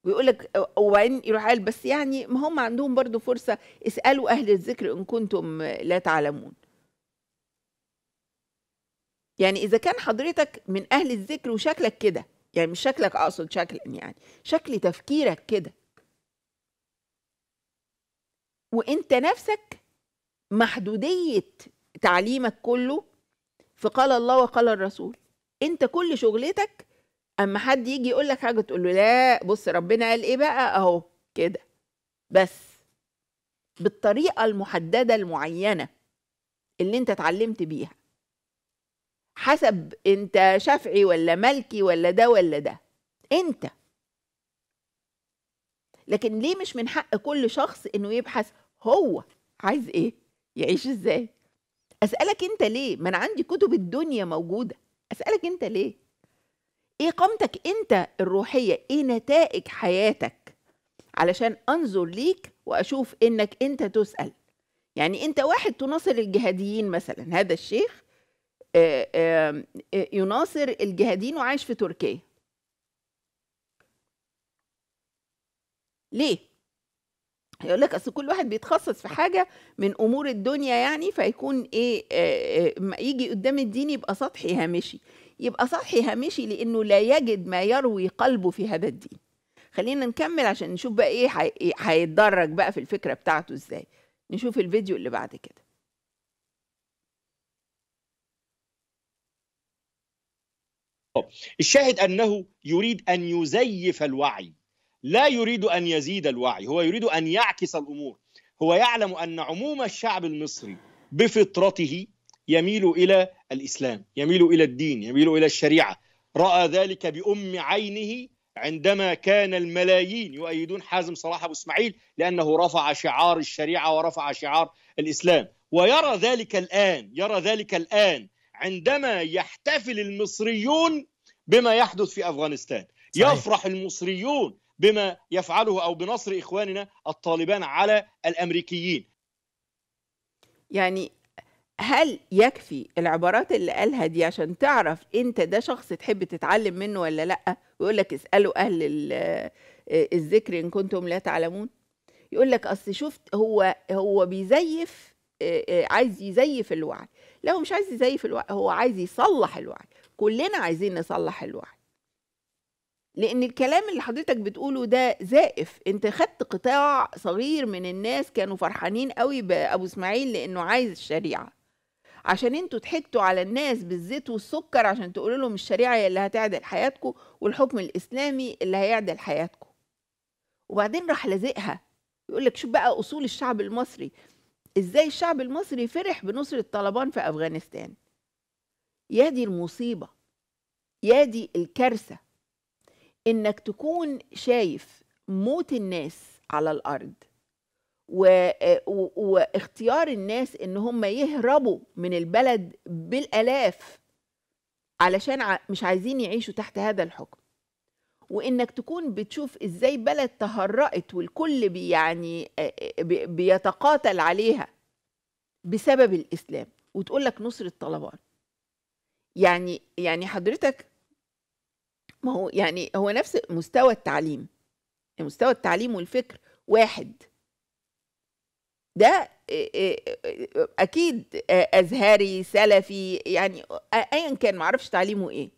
ويقول لك وبعدين يروح قال بس يعني ما هم عندهم برضو فرصه، اسالوا اهل الذكر ان كنتم لا تعلمون. يعني إذا كان حضرتك من أهل الذكر وشكلك كده، يعني مش شكلك أقصد شكلا، يعني شكل تفكيرك كده، وإنت نفسك محدودية تعليمك كله فقال الله وقال الرسول، إنت كل شغلتك أما حد يجي يقول لك حاجة تقول له لا بص ربنا قال إيه بقى أهو كده، بس بالطريقة المحددة المعينة اللي إنت اتعلمت بيها حسب انت شافعي ولا مالكي ولا ده ولا ده انت. لكن ليه مش من حق كل شخص انه يبحث هو عايز ايه، يعيش ازاي؟ اسالك انت ليه؟ ما انا عندي كتب الدنيا موجوده. اسالك انت ليه؟ ايه قامتك انت الروحيه؟ ايه نتائج حياتك؟ علشان انظر ليك واشوف انك انت تسال. يعني أنت واحد تناصر الجهاديين مثلا، هذا الشيخ يناصر الجهاديين وعايش في تركيا، ليه؟ يقول لك أصل كل واحد بيتخصص في حاجة من أمور الدنيا يعني، فيكون إيه يجي قدام الدين يبقى سطحي هامشي، يبقى سطحي هامشي لأنه لا يجد ما يروي قلبه في هذا الدين. خلينا نكمل عشان نشوف بقى إيه هيتدرج بقى في الفكرة بتاعته إزاي. نشوف الفيديو اللي بعد كده. الشاهد أنه يريد أن يزيف الوعي، لا يريد أن يزيد الوعي، هو يريد أن يعكس الأمور. هو يعلم أن عموم الشعب المصري بفطرته يميل إلى الإسلام، يميل إلى الدين، يميل إلى الشريعة. رأى ذلك بأم عينه عندما كان الملايين يؤيدون حازم صلاح أبو إسماعيل لأنه رفع شعار الشريعة ورفع شعار الإسلام، ويرى ذلك الآن، يرى ذلك الآن عندما يحتفل المصريون بما يحدث في أفغانستان. صحيح. يفرح المصريون بما يفعله أو بنصر إخواننا الطالبان على الأمريكيين. يعني هل يكفي العبارات اللي قالها دي عشان تعرف أنت ده شخص تحب تتعلم منه ولا لأ؟ ويقول لك اسألوا أهل الذكر إن كنتم لا تعلمون. يقول لك أصل شفت هو هو بيزيف، عايز يزيف الوعي. لا، هو مش عايز يزيف الوعي، هو عايز يصلح الوعي. كلنا عايزين نصلح الوعي، لأن الكلام اللي حضرتك بتقوله ده زائف. أنت خدت قطاع صغير من الناس كانوا فرحانين قوي بأبو إسماعيل لأنه عايز الشريعة، عشان أنتوا ضحكتوا على الناس بالزيت والسكر عشان تقولوا لهم الشريعة اللي هتعدل حياتكم والحكم الإسلامي اللي هيعدل حياتكم. وبعدين راح لازقها يقول لك شوف بقى أصول الشعب المصري، إزاي الشعب المصري فرح بنصر الطالبان في أفغانستان. يا دي المصيبة، يا دي الكارثة، إنك تكون شايف موت الناس على الأرض و... و... واختيار الناس إن هم يهربوا من البلد بالآلاف علشان ع... مش عايزين يعيشوا تحت هذا الحكم، وإنك تكون بتشوف إزاي بلد تهرأت والكل بي يعني بي... بيتقاتل عليها بسبب الإسلام وتقول لك نصر الطالبان. يعني يعني حضرتك ما هو يعني هو نفس مستوى التعليم، مستوى التعليم والفكر واحد. ده أكيد أزهري سلفي يعني أيا كان، معرفش تعليمه إيه،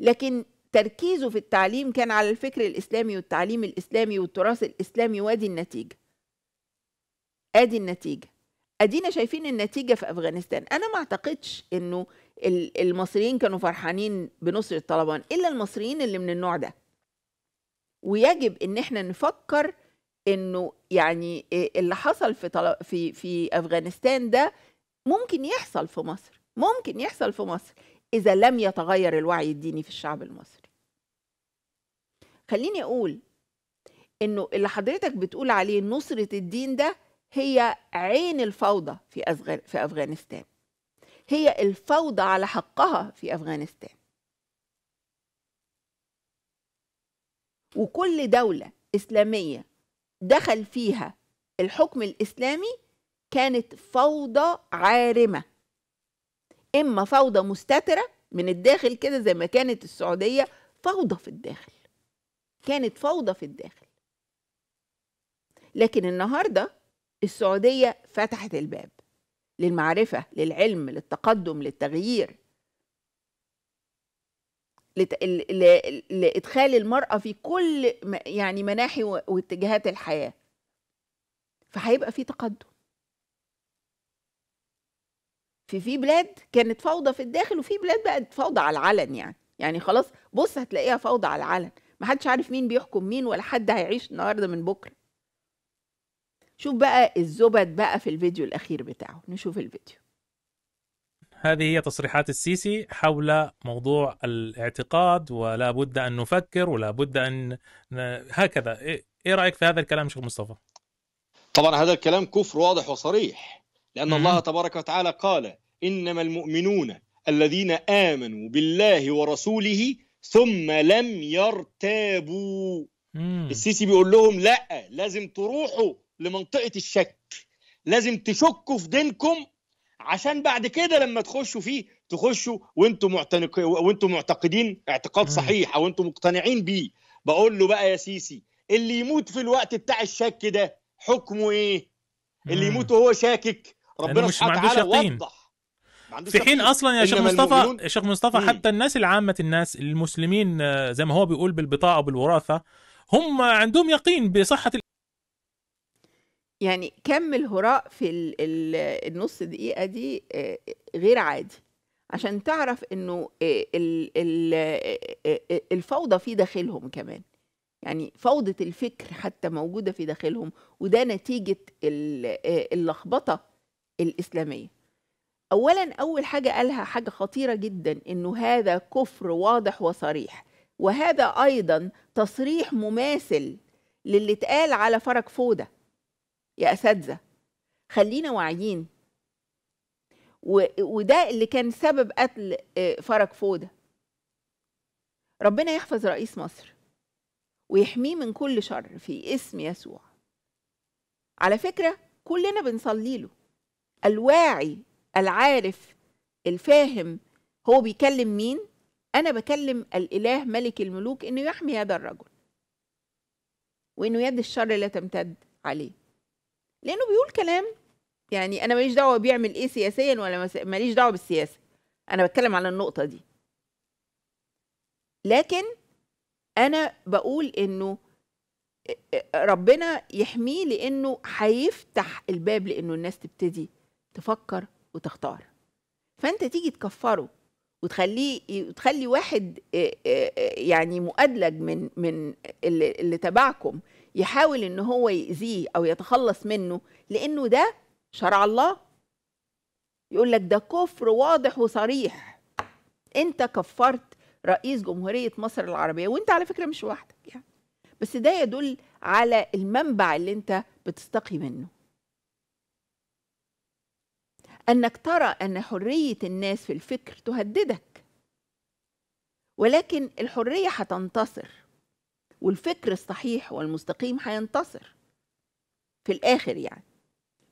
لكن تركيزه في التعليم كان على الفكر الإسلامي والتعليم الإسلامي والتراث الإسلامي، وادي النتيجة. أدي النتيجة، أدينا شايفين النتيجة في أفغانستان. أنا ما أعتقدش إنه المصريين كانوا فرحانين بنصر الطالبان، إلا المصريين اللي من النوع ده. ويجب إن احنا نفكر إنه يعني اللي حصل في في في أفغانستان ده ممكن يحصل في مصر، ممكن يحصل في مصر إذا لم يتغير الوعي الديني في الشعب المصري. خليني أقول إنه اللي حضرتك بتقول عليه نصرة الدين ده هي عين الفوضى في في أفغانستان، هي الفوضى على حقها في أفغانستان. وكل دولة إسلامية دخل فيها الحكم الإسلامي كانت فوضى عارمة، إما فوضى مستترة من الداخل كده زي ما كانت السعودية، فوضى في الداخل، كانت فوضى في الداخل. لكن النهاردة السعودية فتحت الباب للمعرفة، للعلم، للتقدم، للتغيير، لت... ل... ل... لإدخال المرأة في كل يعني مناحي و... واتجاهات الحياة، فهيبقى في تقدم. في في بلاد كانت فوضى في الداخل، وفي بلاد بقت فوضى على العلن، يعني يعني خلاص بص هتلاقيها فوضى على العلن، محدش عارف مين بيحكم مين ولا حد هيعيش النهارده من بكرة. شوف بقى الزبد بقى في الفيديو الأخير بتاعه، نشوف الفيديو. هذه هي تصريحات السيسي حول موضوع الاعتقاد، ولا بد أن نفكر ولا بد أن هكذا. إيه رأيك في هذا الكلام شيخ مصطفى؟ طبعا هذا الكلام كفر واضح وصريح، لأن الله تبارك وتعالى قال إنما المؤمنون الذين آمنوا بالله ورسوله ثم لم يرتابوا. السيسي بيقول لهم لأ، لازم تروحوا لمنطقة الشك، لازم تشكوا في دينكم عشان بعد كده لما تخشوا فيه تخشوا وانتم معتنق وانتم معتقدين اعتقاد صحيح او انتم مقتنعين بيه. بقول له بقى يا سيسي، اللي يموت في الوقت بتاع الشك ده حكمه ايه؟ اللي يموت وهو شاكك ربنا سبحانه وتعالى وضح، في حين اصلا يا شيخ مصطفى يا شيخ مصطفى حتى الناس العامه، الناس المسلمين زي ما هو بيقول بالبطاقه وبالوراثه هم عندهم يقين بصحه ال... يعني كم الهراء في ال ال النص دقيقه دي غير عادي، عشان تعرف انه ال ال الفوضى في داخلهم كمان، يعني فوضى الفكر حتى موجوده في داخلهم، وده نتيجه اللخبطه الاسلاميه. اولا اول حاجه قالها حاجه خطيره جدا، انه هذا كفر واضح وصريح، وهذا ايضا تصريح مماثل للي اتقال على فرج فودة. يا اساتذه خلينا واعيين، وده اللي كان سبب قتل فرج فودة. ربنا يحفظ رئيس مصر ويحميه من كل شر في اسم يسوع. على فكرة كلنا بنصلي له، الواعي العارف الفاهم هو بيكلم مين. أنا بكلم الإله ملك الملوك إنه يحمي هذا الرجل، وإنه يد الشر لا تمتد عليه، لأنه بيقول كلام، يعني أنا ماليش دعوة بيعمل إيه سياسيا ولا ماليش دعوة بالسياسة، أنا بتكلم على النقطة دي. لكن أنا بقول إنه ربنا يحميه، لأنه هيفتح الباب لأنه الناس تبتدي تفكر وتختار. فأنت تيجي تكفره وتخليه وتخلي واحد يعني مؤدلج من من اللي, اللي تبعكم يحاول إن هو يأذيه أو يتخلص منه، لأنه ده شرع الله. يقول لك ده كفر واضح وصريح، أنت كفرت رئيس جمهورية مصر العربية، وانت على فكرة مش وحدك يعني، بس ده يدل على المنبع اللي انت بتستقي منه، انك ترى ان حرية الناس في الفكر تهددك، ولكن الحرية هتنتصر، والفكر الصحيح والمستقيم هينتصر في الاخر يعني.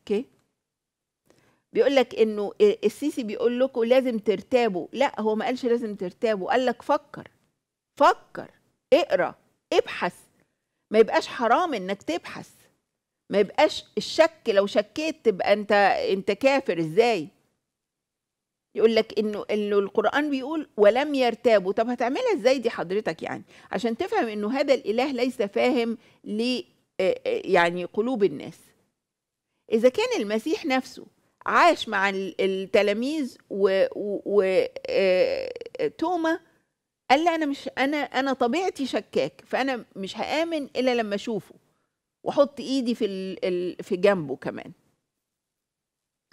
اوكي، بيقول لك انه السيسي بيقول لكم لازم ترتابوا، لا هو ما قالش لازم ترتابوا، قال لك فكر فكر، اقرا، ابحث. ما يبقاش حرام انك تبحث، ما يبقاش الشك، لو شكيت تبقى انت انت كافر. ازاي يقول لك انه انه القرآن بيقول ولم يرتابوا؟ طب هتعملها ازاي دي حضرتك يعني؟ عشان تفهم انه هذا الاله ليس فاهم ل يعني قلوب الناس. اذا كان المسيح نفسه عاش مع التلاميذ وتوما قال لا انا مش انا انا طبيعتي شكاك، فانا مش هآمن الا لما اشوفه واحط ايدي في في جنبه كمان.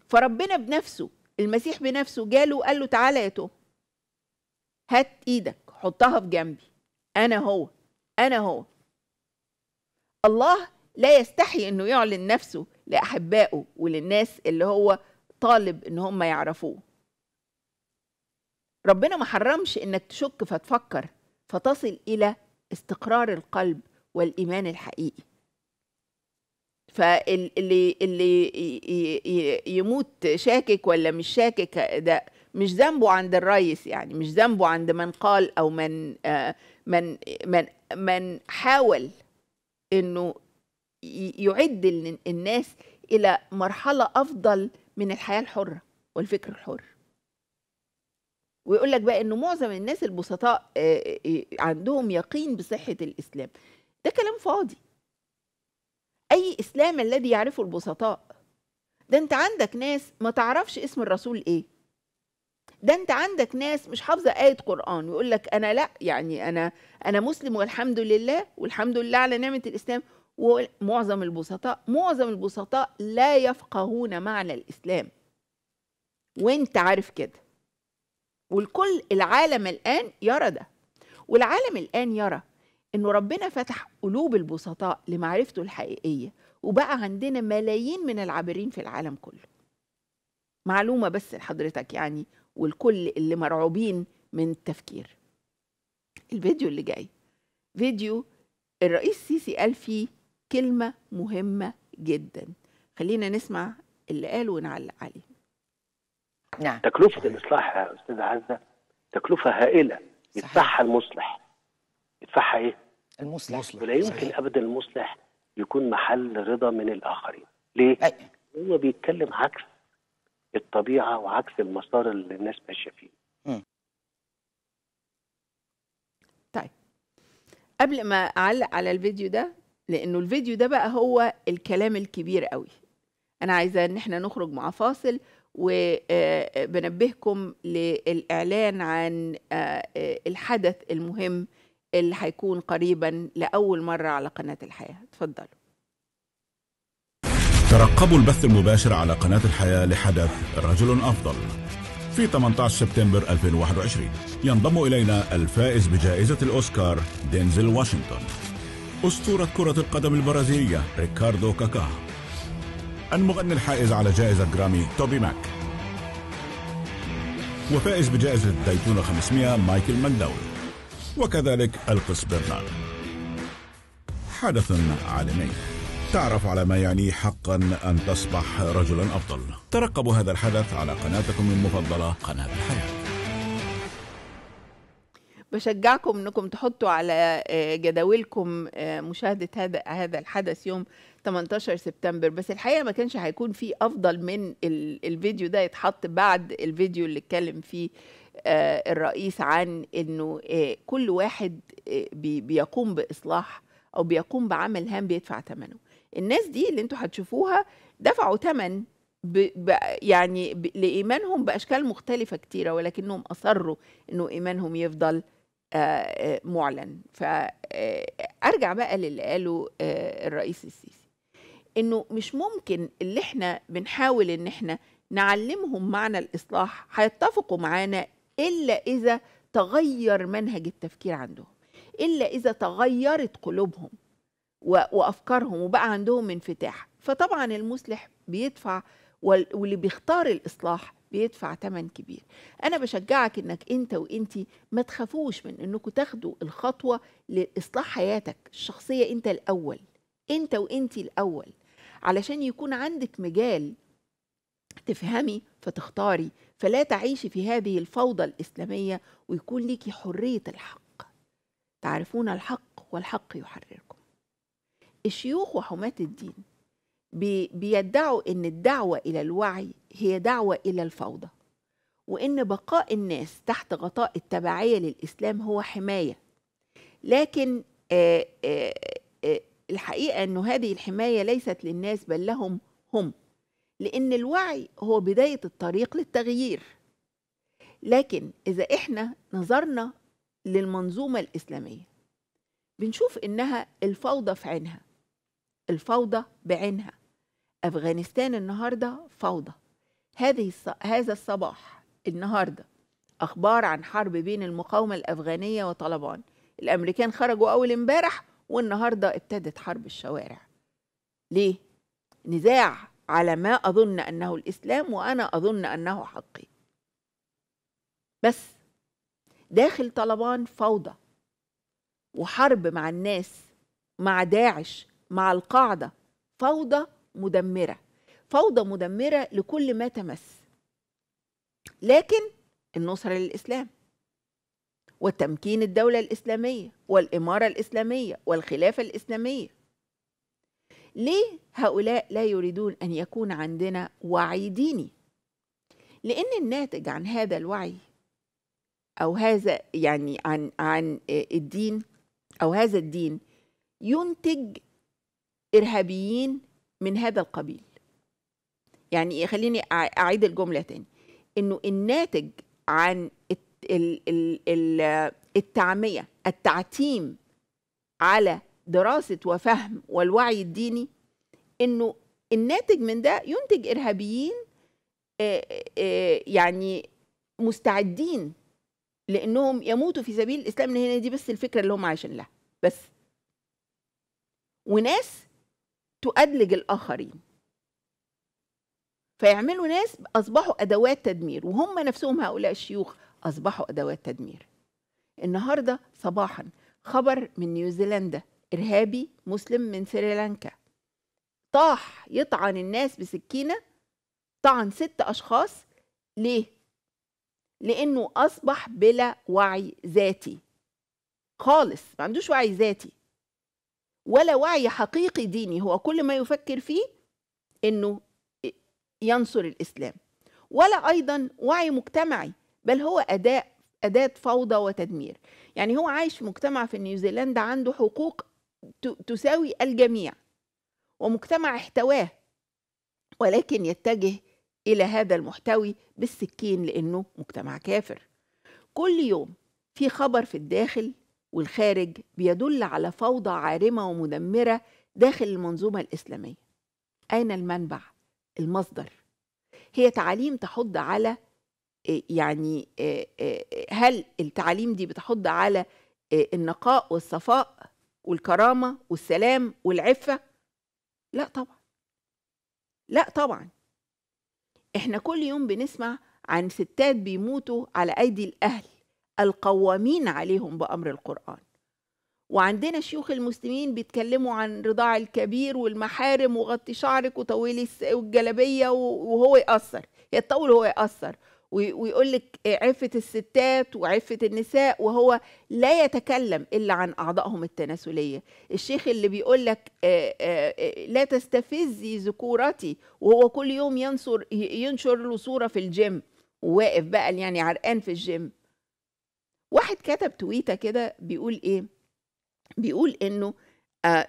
فربنا بنفسه، المسيح بنفسه جاله وقال له تعالى يا توما، هات ايدك حطها في جنبي، انا هو انا هو. الله لا يستحي انه يعلن نفسه لأحبائه وللناس اللي هو طالب إن هم يعرفوه. ربنا ما حرمش إنك تشك فتفكر فتصل إلى استقرار القلب والإيمان الحقيقي. فاللي اللي يموت شاكك ولا مش شاكك ده مش ذنبه عند الرئيس يعني، مش ذنبه عند من قال أو من من من من حاول إنه يعد الناس إلى مرحلة أفضل من الحياة الحرة والفكر الحر. ويقول لك بقى إنه معظم الناس البسطاء عندهم يقين بصحة الإسلام. ده كلام فاضي. أي إسلام الذي يعرفه البسطاء؟ ده أنت عندك ناس ما تعرفش اسم الرسول إيه، ده أنت عندك ناس مش حافظة آية قرآن، ويقول لك أنا لأ يعني أنا أنا مسلم والحمد لله، والحمد لله على نعمة الإسلام. ومعظم البسطاء معظم البسطاء لا يفقهون معنى الإسلام، وانت عارف كده. والكل العالم الآن يرى ده، والعالم الآن يرى إنه ربنا فتح قلوب البسطاء لمعرفته الحقيقية، وبقى عندنا ملايين من العابرين في العالم كله. معلومة بس لحضرتك يعني، والكل اللي مرعوبين من التفكير. الفيديو اللي جاي فيديو الرئيس السيسي قال فيه كلمة مهمة جدا، خلينا نسمع اللي قالوا نعلق عليه. نعم. تكلفة الإصلاح يا أستاذ عزة تكلفة هائلة، يدفعها المصلح. يدفعها إيه؟ المصلح. ولا يمكن صحيح. أبدا المصلح يكون محل رضا من الآخرين. ليه؟ أي. هو بيتكلم عكس الطبيعة وعكس المسار اللي الناس ماشية فيه. طيب قبل ما أعلق على الفيديو ده، لأنه الفيديو ده بقى هو الكلام الكبير قوي، أنا عايزة إن احنا نخرج مع فاصل، وبنبهكم للإعلان عن الحدث المهم اللي هيكون قريبا لأول مرة على قناة الحياة. اتفضلوا. ترقبوا البث المباشر على قناة الحياة لحدث رجل أفضل في ثمانية عشر سبتمبر ألفين وواحد وعشرين. ينضم إلينا الفائز بجائزة الأوسكار دينزل واشنطن، أسطورة كرة القدم البرازيلية ريكاردو كاكا، المغني الحائز على جائزة جرامي توبي ماك، وفائز بجائزة الزيتونة خمسمائة مايكل ماندول، وكذلك القس برناردو. حدث عالمي، تعرف على ما يعني حقا أن تصبح رجلا أفضل. ترقبوا هذا الحدث على قناتكم المفضلة قناة الحياة. بشجعكم أنكم تحطوا على جداولكم مشاهدة هذا هذا الحدث يوم ثمانية عشر سبتمبر. بس الحقيقة ما كانش هيكون فيه أفضل من الفيديو ده يتحط بعد الفيديو اللي اتكلم فيه الرئيس عن أنه كل واحد بيقوم بإصلاح أو بيقوم بعمل هام بيدفع ثمنه. الناس دي اللي انتوا هتشوفوها دفعوا ثمن ب... ب... يعني ب... لإيمانهم بأشكال مختلفة كتيرة، ولكنهم أصروا إنه إيمانهم يفضل آآ آآ معلن. فأرجع بقى للي قاله الرئيس السيسي، إنه مش ممكن اللي إحنا بنحاول إن إحنا نعلمهم معنى الإصلاح هيتفقوا معانا إلا إذا تغير منهج التفكير عندهم، إلا إذا تغيرت قلوبهم و... وأفكارهم وبقى عندهم انفتاح. فطبعا المصلح بيدفع، واللي بيختار الإصلاح بيدفع ثمن كبير. أنا بشجعك إنك أنت وإنتي ما تخافوش من إنكم تاخدوا الخطوة لإصلاح حياتك الشخصية. أنت الأول، أنت وإنتي الأول، علشان يكون عندك مجال تفهمي فتختاري، فلا تعيشي في هذه الفوضى الإسلامية، ويكون ليكي حرية الحق. تعرفون الحق والحق يحرركم. الشيوخ وحماة الدين بيدعوا ان الدعوه الى الوعي هي دعوه الى الفوضى، وان بقاء الناس تحت غطاء التبعيه للاسلام هو حمايه. لكن آآ آآ آآ الحقيقه انه هذه الحمايه ليست للناس بل لهم هم، لان الوعي هو بدايه الطريق للتغيير. لكن اذا احنا نظرنا للمنظومه الاسلاميه بنشوف انها الفوضى في عينها، الفوضى بعينها. أفغانستان النهاردة فوضى. هذه الص... هذا الصباح النهاردة أخبار عن حرب بين المقاومة الأفغانية وطالبان. الأمريكان خرجوا أول امبارح، والنهاردة ابتدت حرب الشوارع. ليه؟ نزاع على ما أظن أنه الإسلام، وأنا أظن أنه حقي. بس داخل طالبان فوضى وحرب مع الناس، مع داعش، مع القاعدة. فوضى مدمرة، فوضى مدمرة لكل ما تمس. لكن النصرة للإسلام وتمكين الدولة الإسلامية والإمارة الإسلامية والخلافة الإسلامية. ليه هؤلاء لا يريدون أن يكون عندنا وعي ديني؟ لأن الناتج عن هذا الوعي أو هذا يعني عن عن الدين أو هذا الدين ينتج إرهابيين من هذا القبيل. يعني خليني أعيد الجملة تاني، إنه الناتج عن التعمية، التعتيم على دراسة وفهم والوعي الديني، إنه الناتج من ده ينتج إرهابيين يعني مستعدين لأنهم يموتوا في سبيل الإسلام. من هنا دي بس الفكرة اللي هم عايشين لها بس، وناس تؤدلج الآخرين فيعملوا ناس أصبحوا أدوات تدمير، وهم نفسهم هؤلاء الشيوخ أصبحوا أدوات تدمير. النهاردة صباحا خبر من نيوزيلندا، إرهابي مسلم من سريلانكا طاح يطعن الناس بسكينة طعن ست أشخاص. ليه؟ لأنه أصبح بلا وعي ذاتي خالص، ما عندوش وعي ذاتي ولا وعي حقيقي ديني، هو كل ما يفكر فيه أنه ينصر الإسلام، ولا أيضا وعي مجتمعي، بل هو أداة أداة فوضى وتدمير. يعني هو عايش في مجتمع في نيوزيلندا عنده حقوق تساوي الجميع ومجتمع احتواه، ولكن يتجه إلى هذا المحتوي بالسكين لأنه مجتمع كافر. كل يوم في خبر في الداخل والخارج بيدل على فوضى عارمة ومدمرة داخل المنظومة الإسلامية. أين المنبع؟ المصدر هي تعاليم تحض على، يعني هل التعاليم دي بتحض على النقاء والصفاء والكرامة والسلام والعفة؟ لا طبعا، لا طبعا. احنا كل يوم بنسمع عن ستات بيموتوا على أيدي الأهل القوامين عليهم بأمر القرآن، وعندنا شيوخ المسلمين بيتكلموا عن رضاع الكبير والمحارم وغطي شعرك وطويلي الجلابية وهو يأثر، يتطول هو يأثر ويقول لك عفة الستات وعفة النساء، وهو لا يتكلم إلا عن أعضائهم التناسلية. الشيخ اللي بيقول لك لا تستفزي ذكورتي، وهو كل يوم ينشر ينشر له صورة في الجيم وواقف بقى يعني عرقان في الجيم. واحد كتب تويته كده بيقول إيه؟ بيقول إنه آه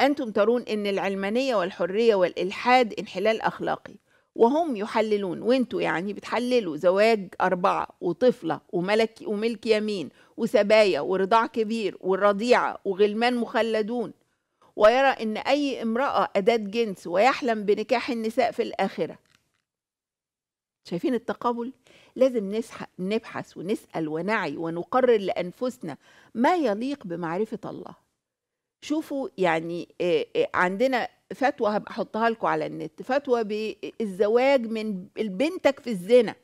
أنتم ترون إن العلمانية والحرية والإلحاد انحلال أخلاقي، وهم يحللون، وانتوا يعني بتحللوا زواج أربعة وطفلة وملك وملك يمين وسبايا ورضاع كبير والرضيعة وغلمان مخلدون، ويرى إن أي امرأة أداة جنس ويحلم بنكاح النساء في الآخرة. شايفين التقابل؟ لازم نبحث ونسأل ونعي ونقرر لأنفسنا ما يليق بمعرفة الله. شوفوا يعني عندنا فتوى هبقى احطها لكم على النت، فتوى بالزواج من بنتك في الزنا،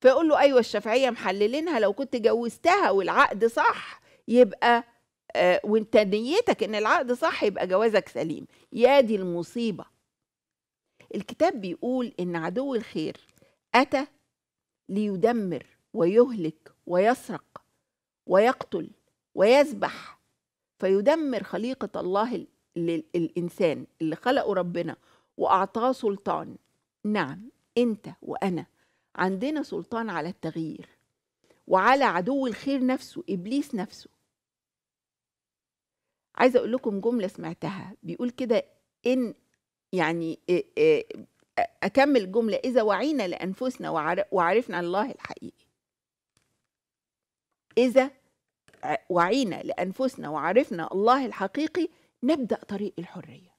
فيقول له ايوه الشافعيه محللينها، لو كنت جوزتها والعقد صح يبقى آه وانت نيتك ان العقد صح يبقى جوازك سليم. يا دي المصيبه. الكتاب بيقول ان عدو الخير اتى ليدمر ويهلك ويسرق ويقتل ويذبح، فيدمر خليقه الله للإنسان اللي خلقه ربنا وأعطاه سلطان. نعم، أنت وأنا عندنا سلطان على التغيير وعلى عدو الخير نفسه، إبليس نفسه. عايزة أقول لكم جملة سمعتها بيقول كده، إن يعني أكمل الجملة: إذا وعينا لأنفسنا وعرفنا الله الحقيقي. إذا وعينا لأنفسنا وعرفنا الله الحقيقي نبدأ طريق الحرية.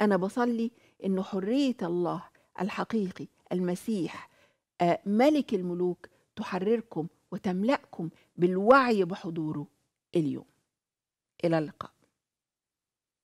أنا بصلي إن حرية الله الحقيقي المسيح ملك الملوك تحرركم وتملأكم بالوعي بحضوره اليوم. إلى اللقاء.